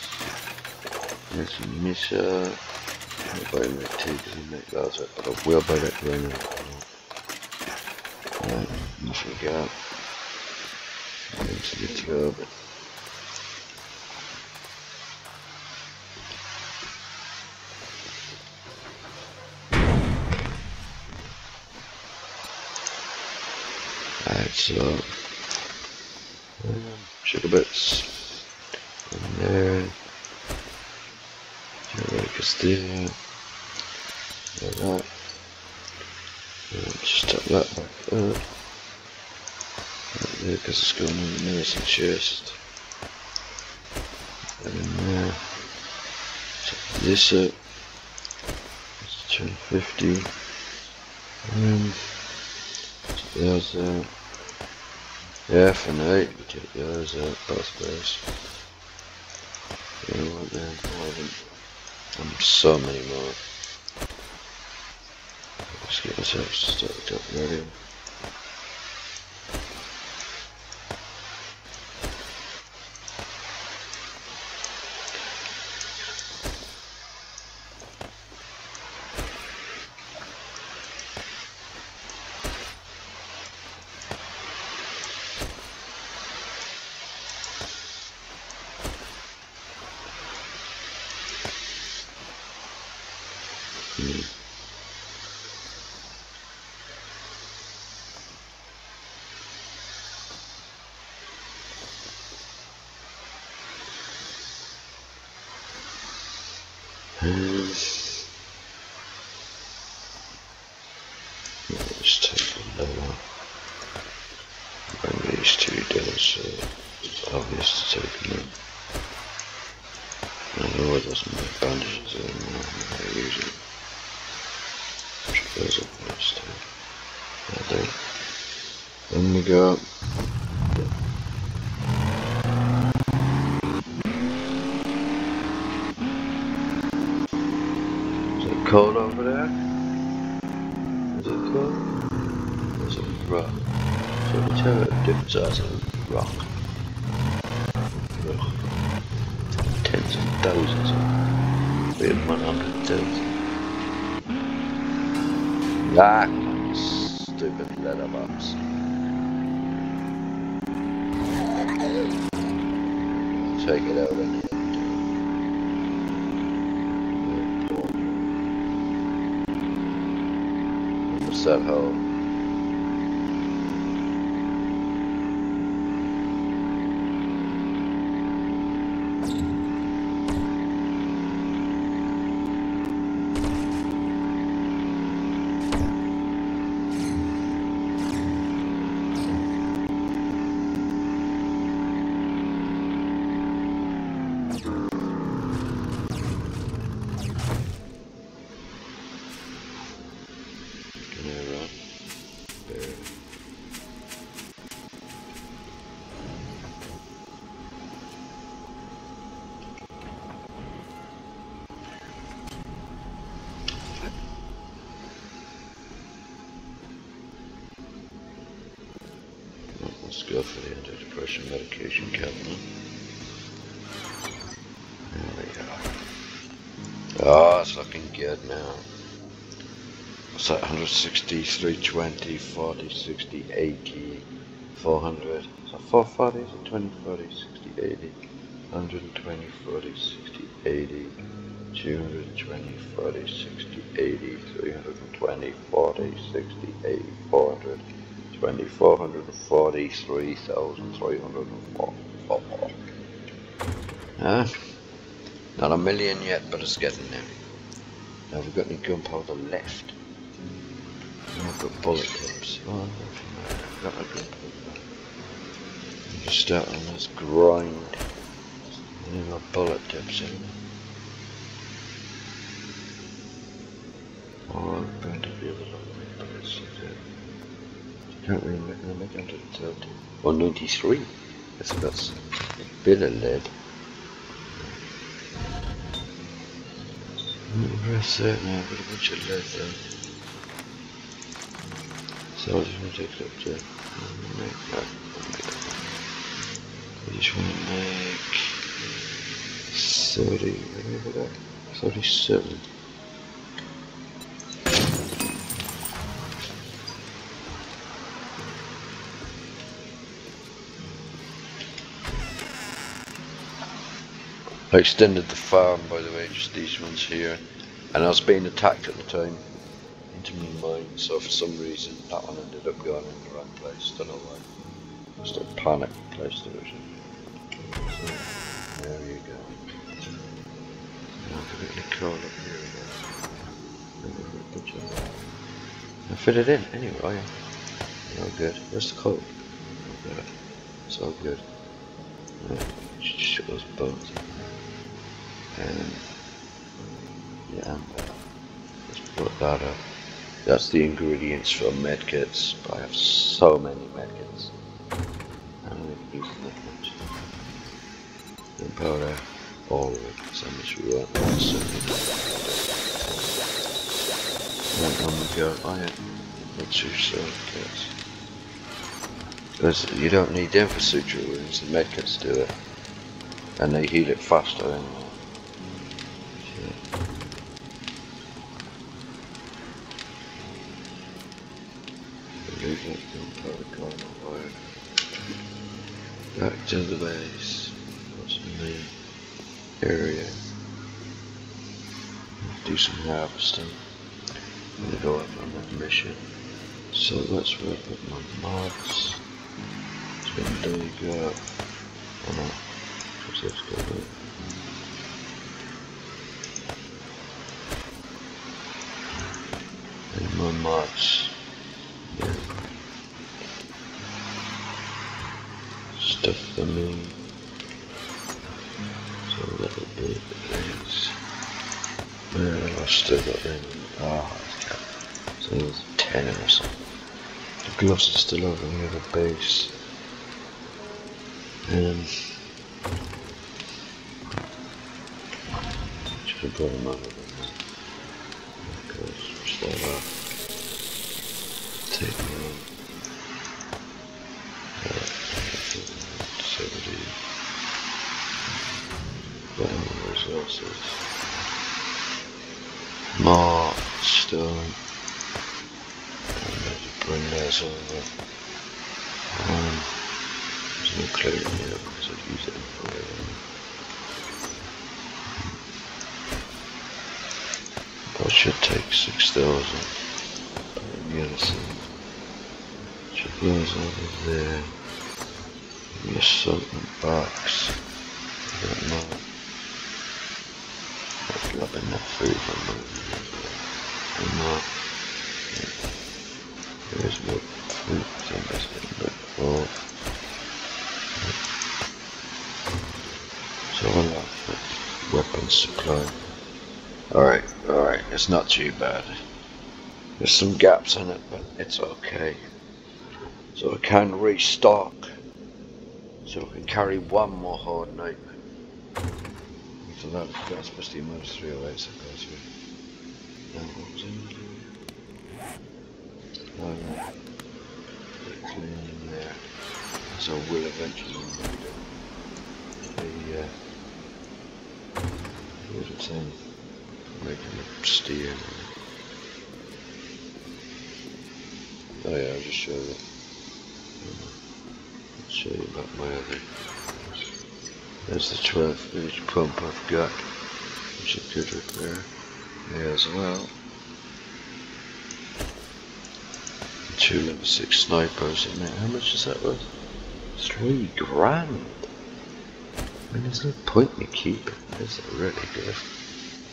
There's some missile. I'm not buying that tea because I make those up, but I will buy that green one. Alright, nothing to go up. It's good to go, but. Alright, so. Sugar bits. And there. Castillo, like that, and just tuck that back up, right there, because it's going in the medicine chest, and in there, tuck this up, it's 250, tuck the others out, yeah, for night, we take the others out, both those, yeah, right there, I haven't. So many more. Let's get myself started up ready. Let's take another. Bring these two down so it's obvious to take them. I know it doesn't make bandages anymore when I use it. Which goes up next time. I do. Then we go. Cold over there. Is it cold? There's a rock. So we tell it different size of rock. Tens of thousands of. We have 100,000. That stupid letterbox. Take it out in here. That hole. Let's go for the antidepressant medication cabinet. There we go. Oh, it's looking good now. What's that? 160, 320, 40, 60, 80, 400. So 440s and 20, 40, 60, 80, 120, 40, 60, 80, 220, 40, 60, 80, 320, 40, 60, 80, 400, 20, 440, 3,304. Not a million yet, but it's getting there. Now we've got any gunpowder left. I've got bullet clips. Oh, I've got my gunpowder. Just start on this grind. I need my bullet tips in. Oh, I'm going to be able to make bullets. Can't really make them. Make 130. 193. That's a bit of lead. I'm very certain I've got a bunch of lead though. So I just want to take it up to... I just want to make... 30... What have I got? 37. I extended the farm, by the way, just these ones here, and I was being attacked at the time into my mine, so for some reason that one ended up going in the wrong place. Don't know why. Just a panic place there. So, there you go. I'll quickly crawl up here again. I fit it in anyway. Oh, yeah. All good. Where's the coal? Yeah. It's all good. Yeah. Just shut those bones. Yeah, let's put that up. That's the ingredients for medkits. I have so many medkits. I'm going to use that much. And powder, all of it. So much we want. Oh my god, I have not too certain kits. Because you don't need them for suture wounds, the medkits do it. And they heal it faster anyway. Back to the base. What's the main area? Do some harvesting. I'm gonna go up on that mission. So that's where I put my mods. So there you go. Oh no. What's this called? And my mods. Stuff them in. So that'll be the things. Yeah, I've still got them in. Ah, okay. So there's 10 or something. The gloves are still over near the base. Should have brought them over there. Okay, so take them out. More stone. Bring those over. There's no clay in here because I've used it in forever. I should take 6,000. The other side. Should put those over there. Give me something box. I don't know. I've got enough food for me. And more. There's more food. So I'm just getting back forward. So I love weapons supply. Alright. It's not too bad. There's some gaps in it, but it's okay. So I can restock. So I can carry one more horde knife. So that's supposed to be minus 308, so I suppose. Now what was in there? Alright. Put it clean in there. So I will eventually need it. What was it saying? Making it steer. Oh yeah, I'll just show you. I'll show you about my other. There's the 12-inch pump I've got, which I could repair as well. 2 level 6 snipers in there. How much is that worth? 3 grand. I mean, there's no point in keeping. That's really good.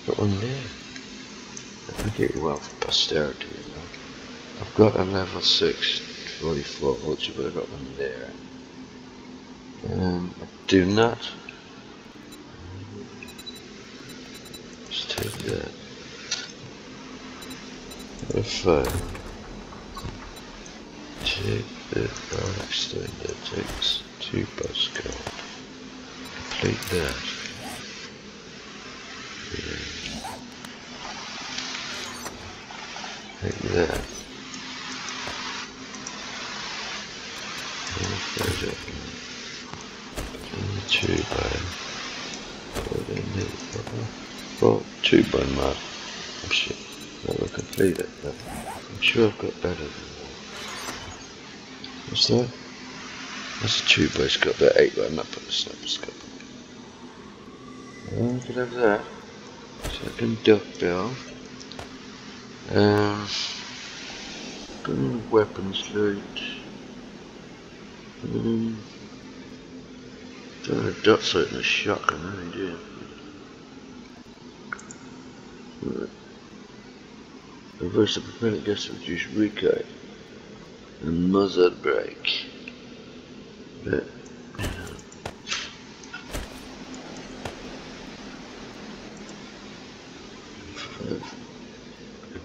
Got one there. I get well for posterity, you know. I've got a level 6 44 vulture, but I've got one there. I do not. Just take that. If I take the barrel extender, it takes 2 buzzguard. Complete that. Yeah. Take that. By my shit, that will complete it, but I'm sure I've got better than that. What's that? That's a 2 by scope, that 8 by, not put the sniper scope on. I could have that. Second duckbill. Weapons loot. Don't have dots out in a shotgun, I do you? Reverse the propellant gas to reduce recoil and muzzle brake. But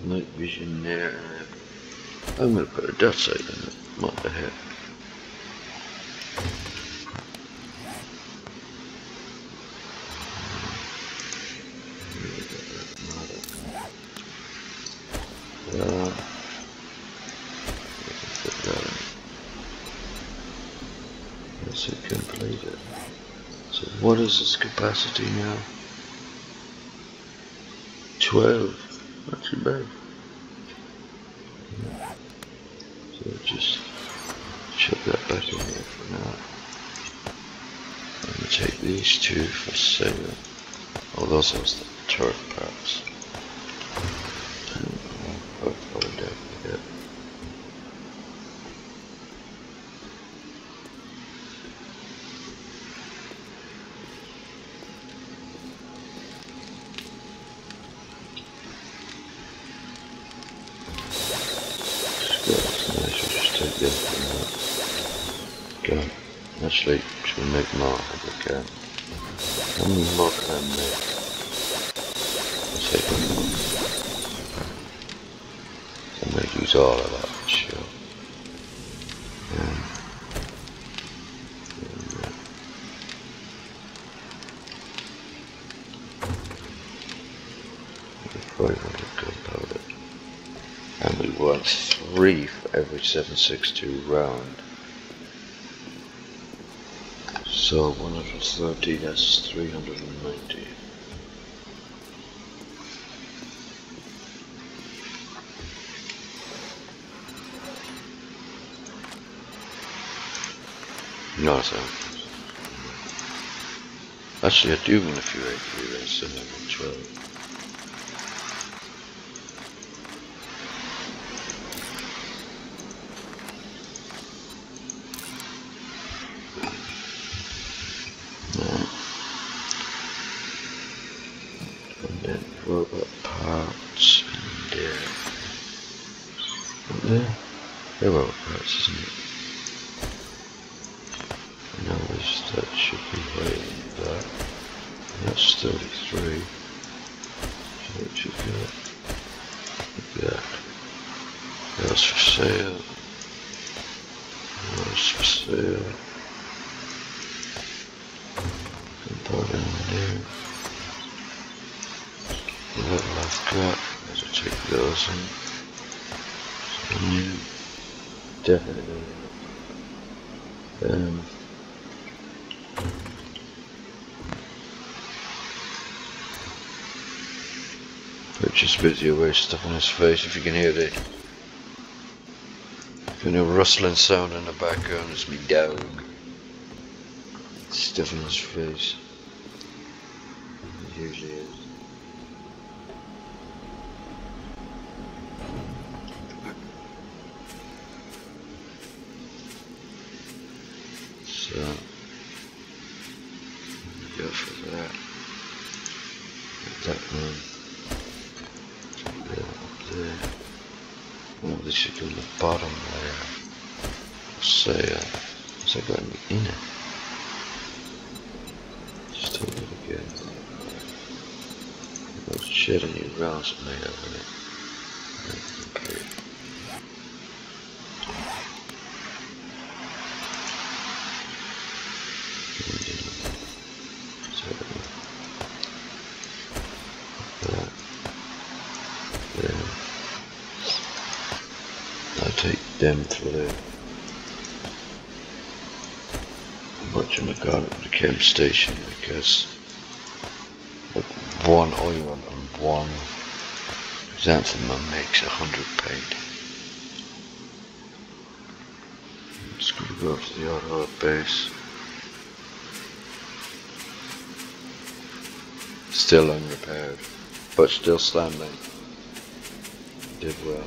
night vision there. I'm gonna put a dot sight on it. What the heck? What is its capacity now? 12. Not too bad. So just shove that back in there for now. I'm going to take these 2 for 7. Oh, those are the turret parts. Actually, should we make more if we can? How many more can I make? Let's take one more. I'm going to use all of that for sure. We probably want to compound it. And we want 3 for every 7.62 round. So 130, that's 390. No, so actually I do want a few AP rates in level 12. Definitely. Which is busy away stuff on his face if you can hear it. There's been a rustling sound in the background. It's me dog. Stuff in his face. It usually is. So, go for that. Get that one. Get up there. Oh, this should go in the bottom layer. So, has that got me in it? Just a little bit. I'll shed a new rouse made over it. Okay. Them for the much in the garden of the camp station, because with one oil and one chrysanthemum makes 100 paint. I'm just going to go up to the auto base. Still unrepaired, but still standing. Did well.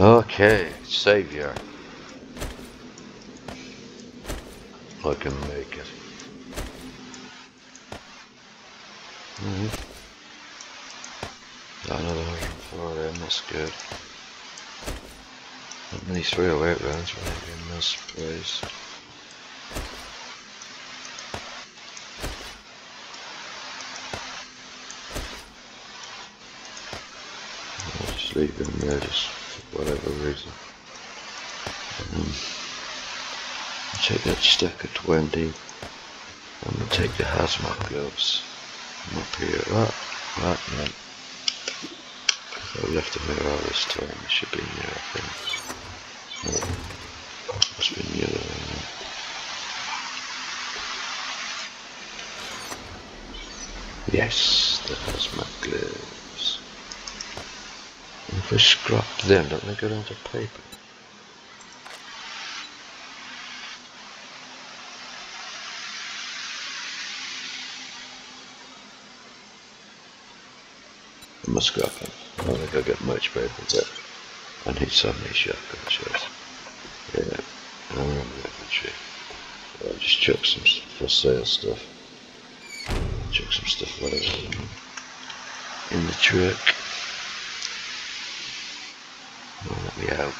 Okay, savior. I can make it. Got another 104 in, that's good. Not many 308 rounds were making this place. I'll just leave him there just for whatever reason. I'll take that stack of 20. I'm going to take the hazmat gloves. I'm up here. Right, man. I left them there all this time. They should be near, I think. Must be near there. Yes, the hazmat gloves. If I scrap them, don't they go down to paper? I must scrap them. I don't think I'll get much paper, but I need so many shotgun shells. Yeah, I don't remember that much. I'll just chuck some for sale stuff. Chuck some stuff whatever in the truck. Oh, let me out.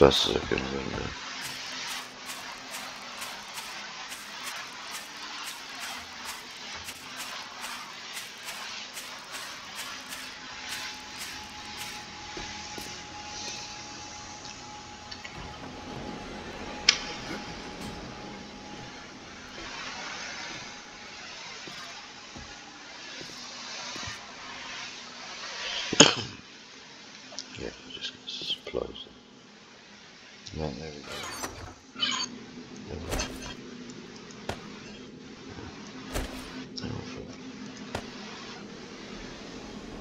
As I can run now. Yeah, I'm just going to supply some. No, there we go.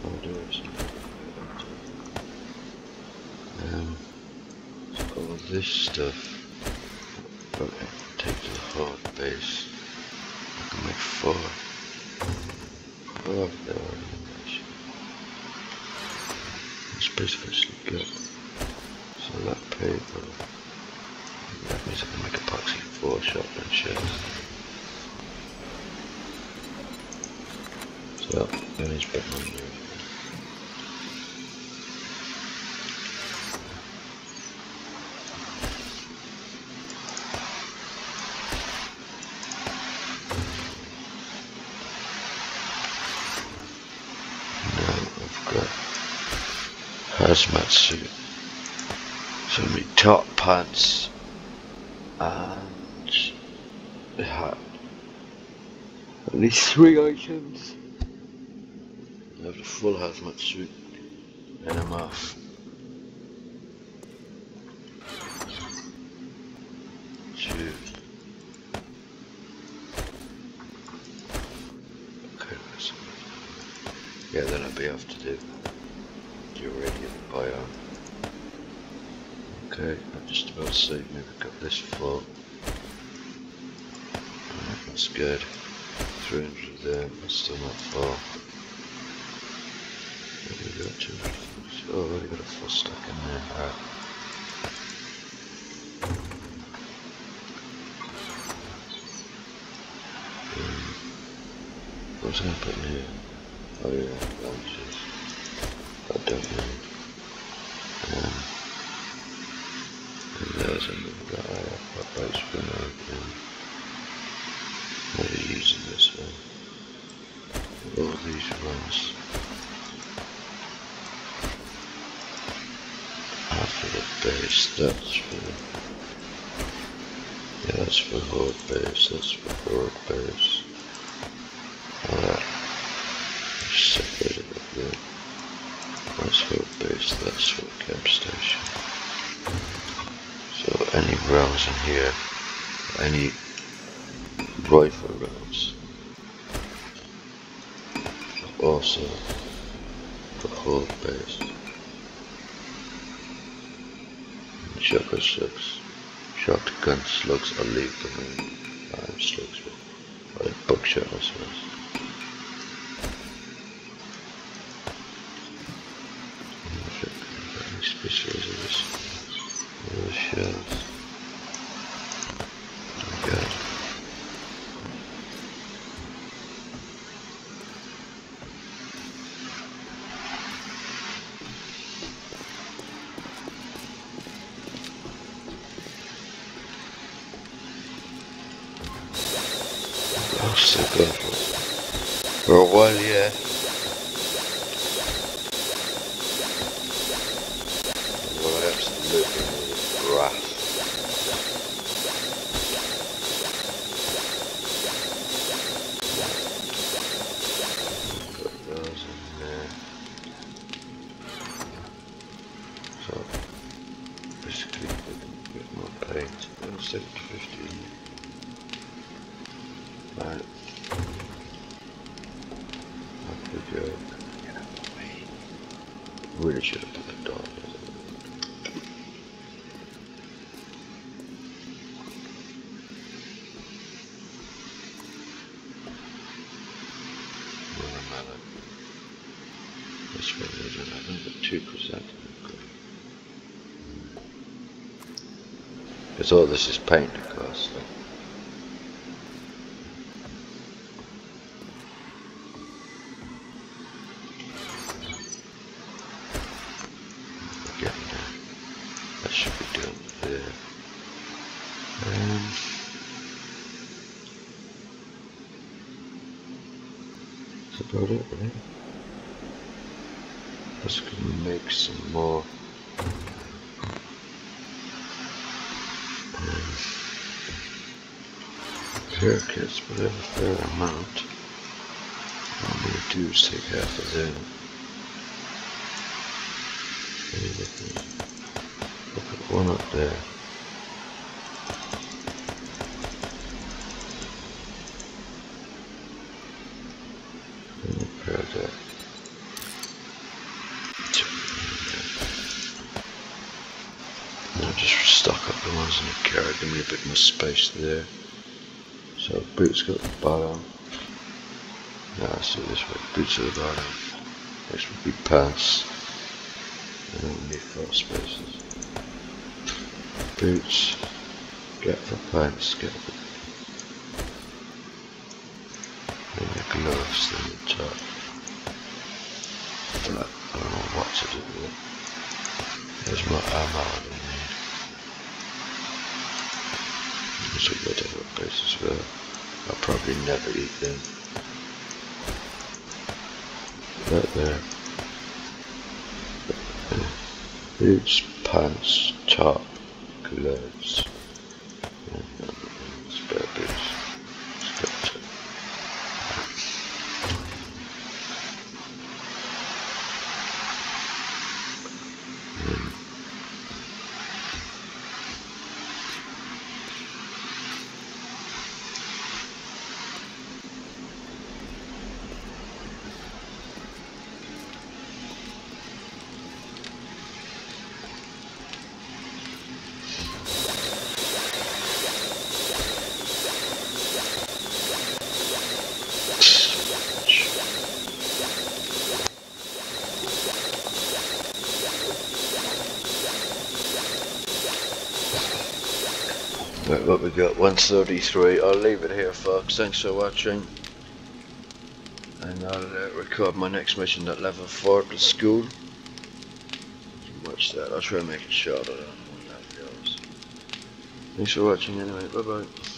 I'll do it. All this stuff. Okay, take the hard base. I can make 4. Oh, there we go. Space basically good. So that paper, that means I can make epoxy 4 shotgun shells. So, that is better than the other. hazmat suit. So it'll be top, pants and a hat. Only three items. I have the full hazmat suit and I'm off. Yeah, then I'll be off to do the uranium biome. Okay, I'm just about to see. Maybe we've got this full. That's good. 300 there, that's still not full. Maybe we've got 200. Oh, I've already got a full stack in there. Alright. What was I going to put in here? Oh yeah, launches. I don't know. And there's another guy I've got right spin open. What are you using this one? All these ones. After the base, that's for... Yeah, that's for horde base, that's for horde base. Alright. Separated up there. That's for base, that's for camp station. So any rounds in here, any rifle rounds, also the whole base. Shotgun slugs. Shotgun slugs, I'll leave them in. I'm slugs, but I buckshot as well. Specializers, little shells. Okay. I'll stick up for a while, yeah. Really should have put the dog in it. This one is another 2%. Because all this is paint, of course. So. That's about it, right? Let's go make some more. Care kits, but I have a fair amount. What I'm going to do is take half of them. I'll put one up there. Give me a bit more space there. So boots go to the bottom. Now let's do this way. Boots at the bottom. Next would be pants. I don't need 4 spaces. Boots. Get for pants. Get for. Then the gloves. Then the top. I don't know what to do with it. There's my armor. So good to have a place as well. I'll probably never eat them. Right there. Boots, pants, top, gloves, spare boots, sculpture. Right, what we got, 133, I'll leave it here folks, thanks for watching, and I'll record my next mission at level 4 at the school. You can watch that, I'll try and make it shorter than that goes. Thanks for watching anyway, bye bye.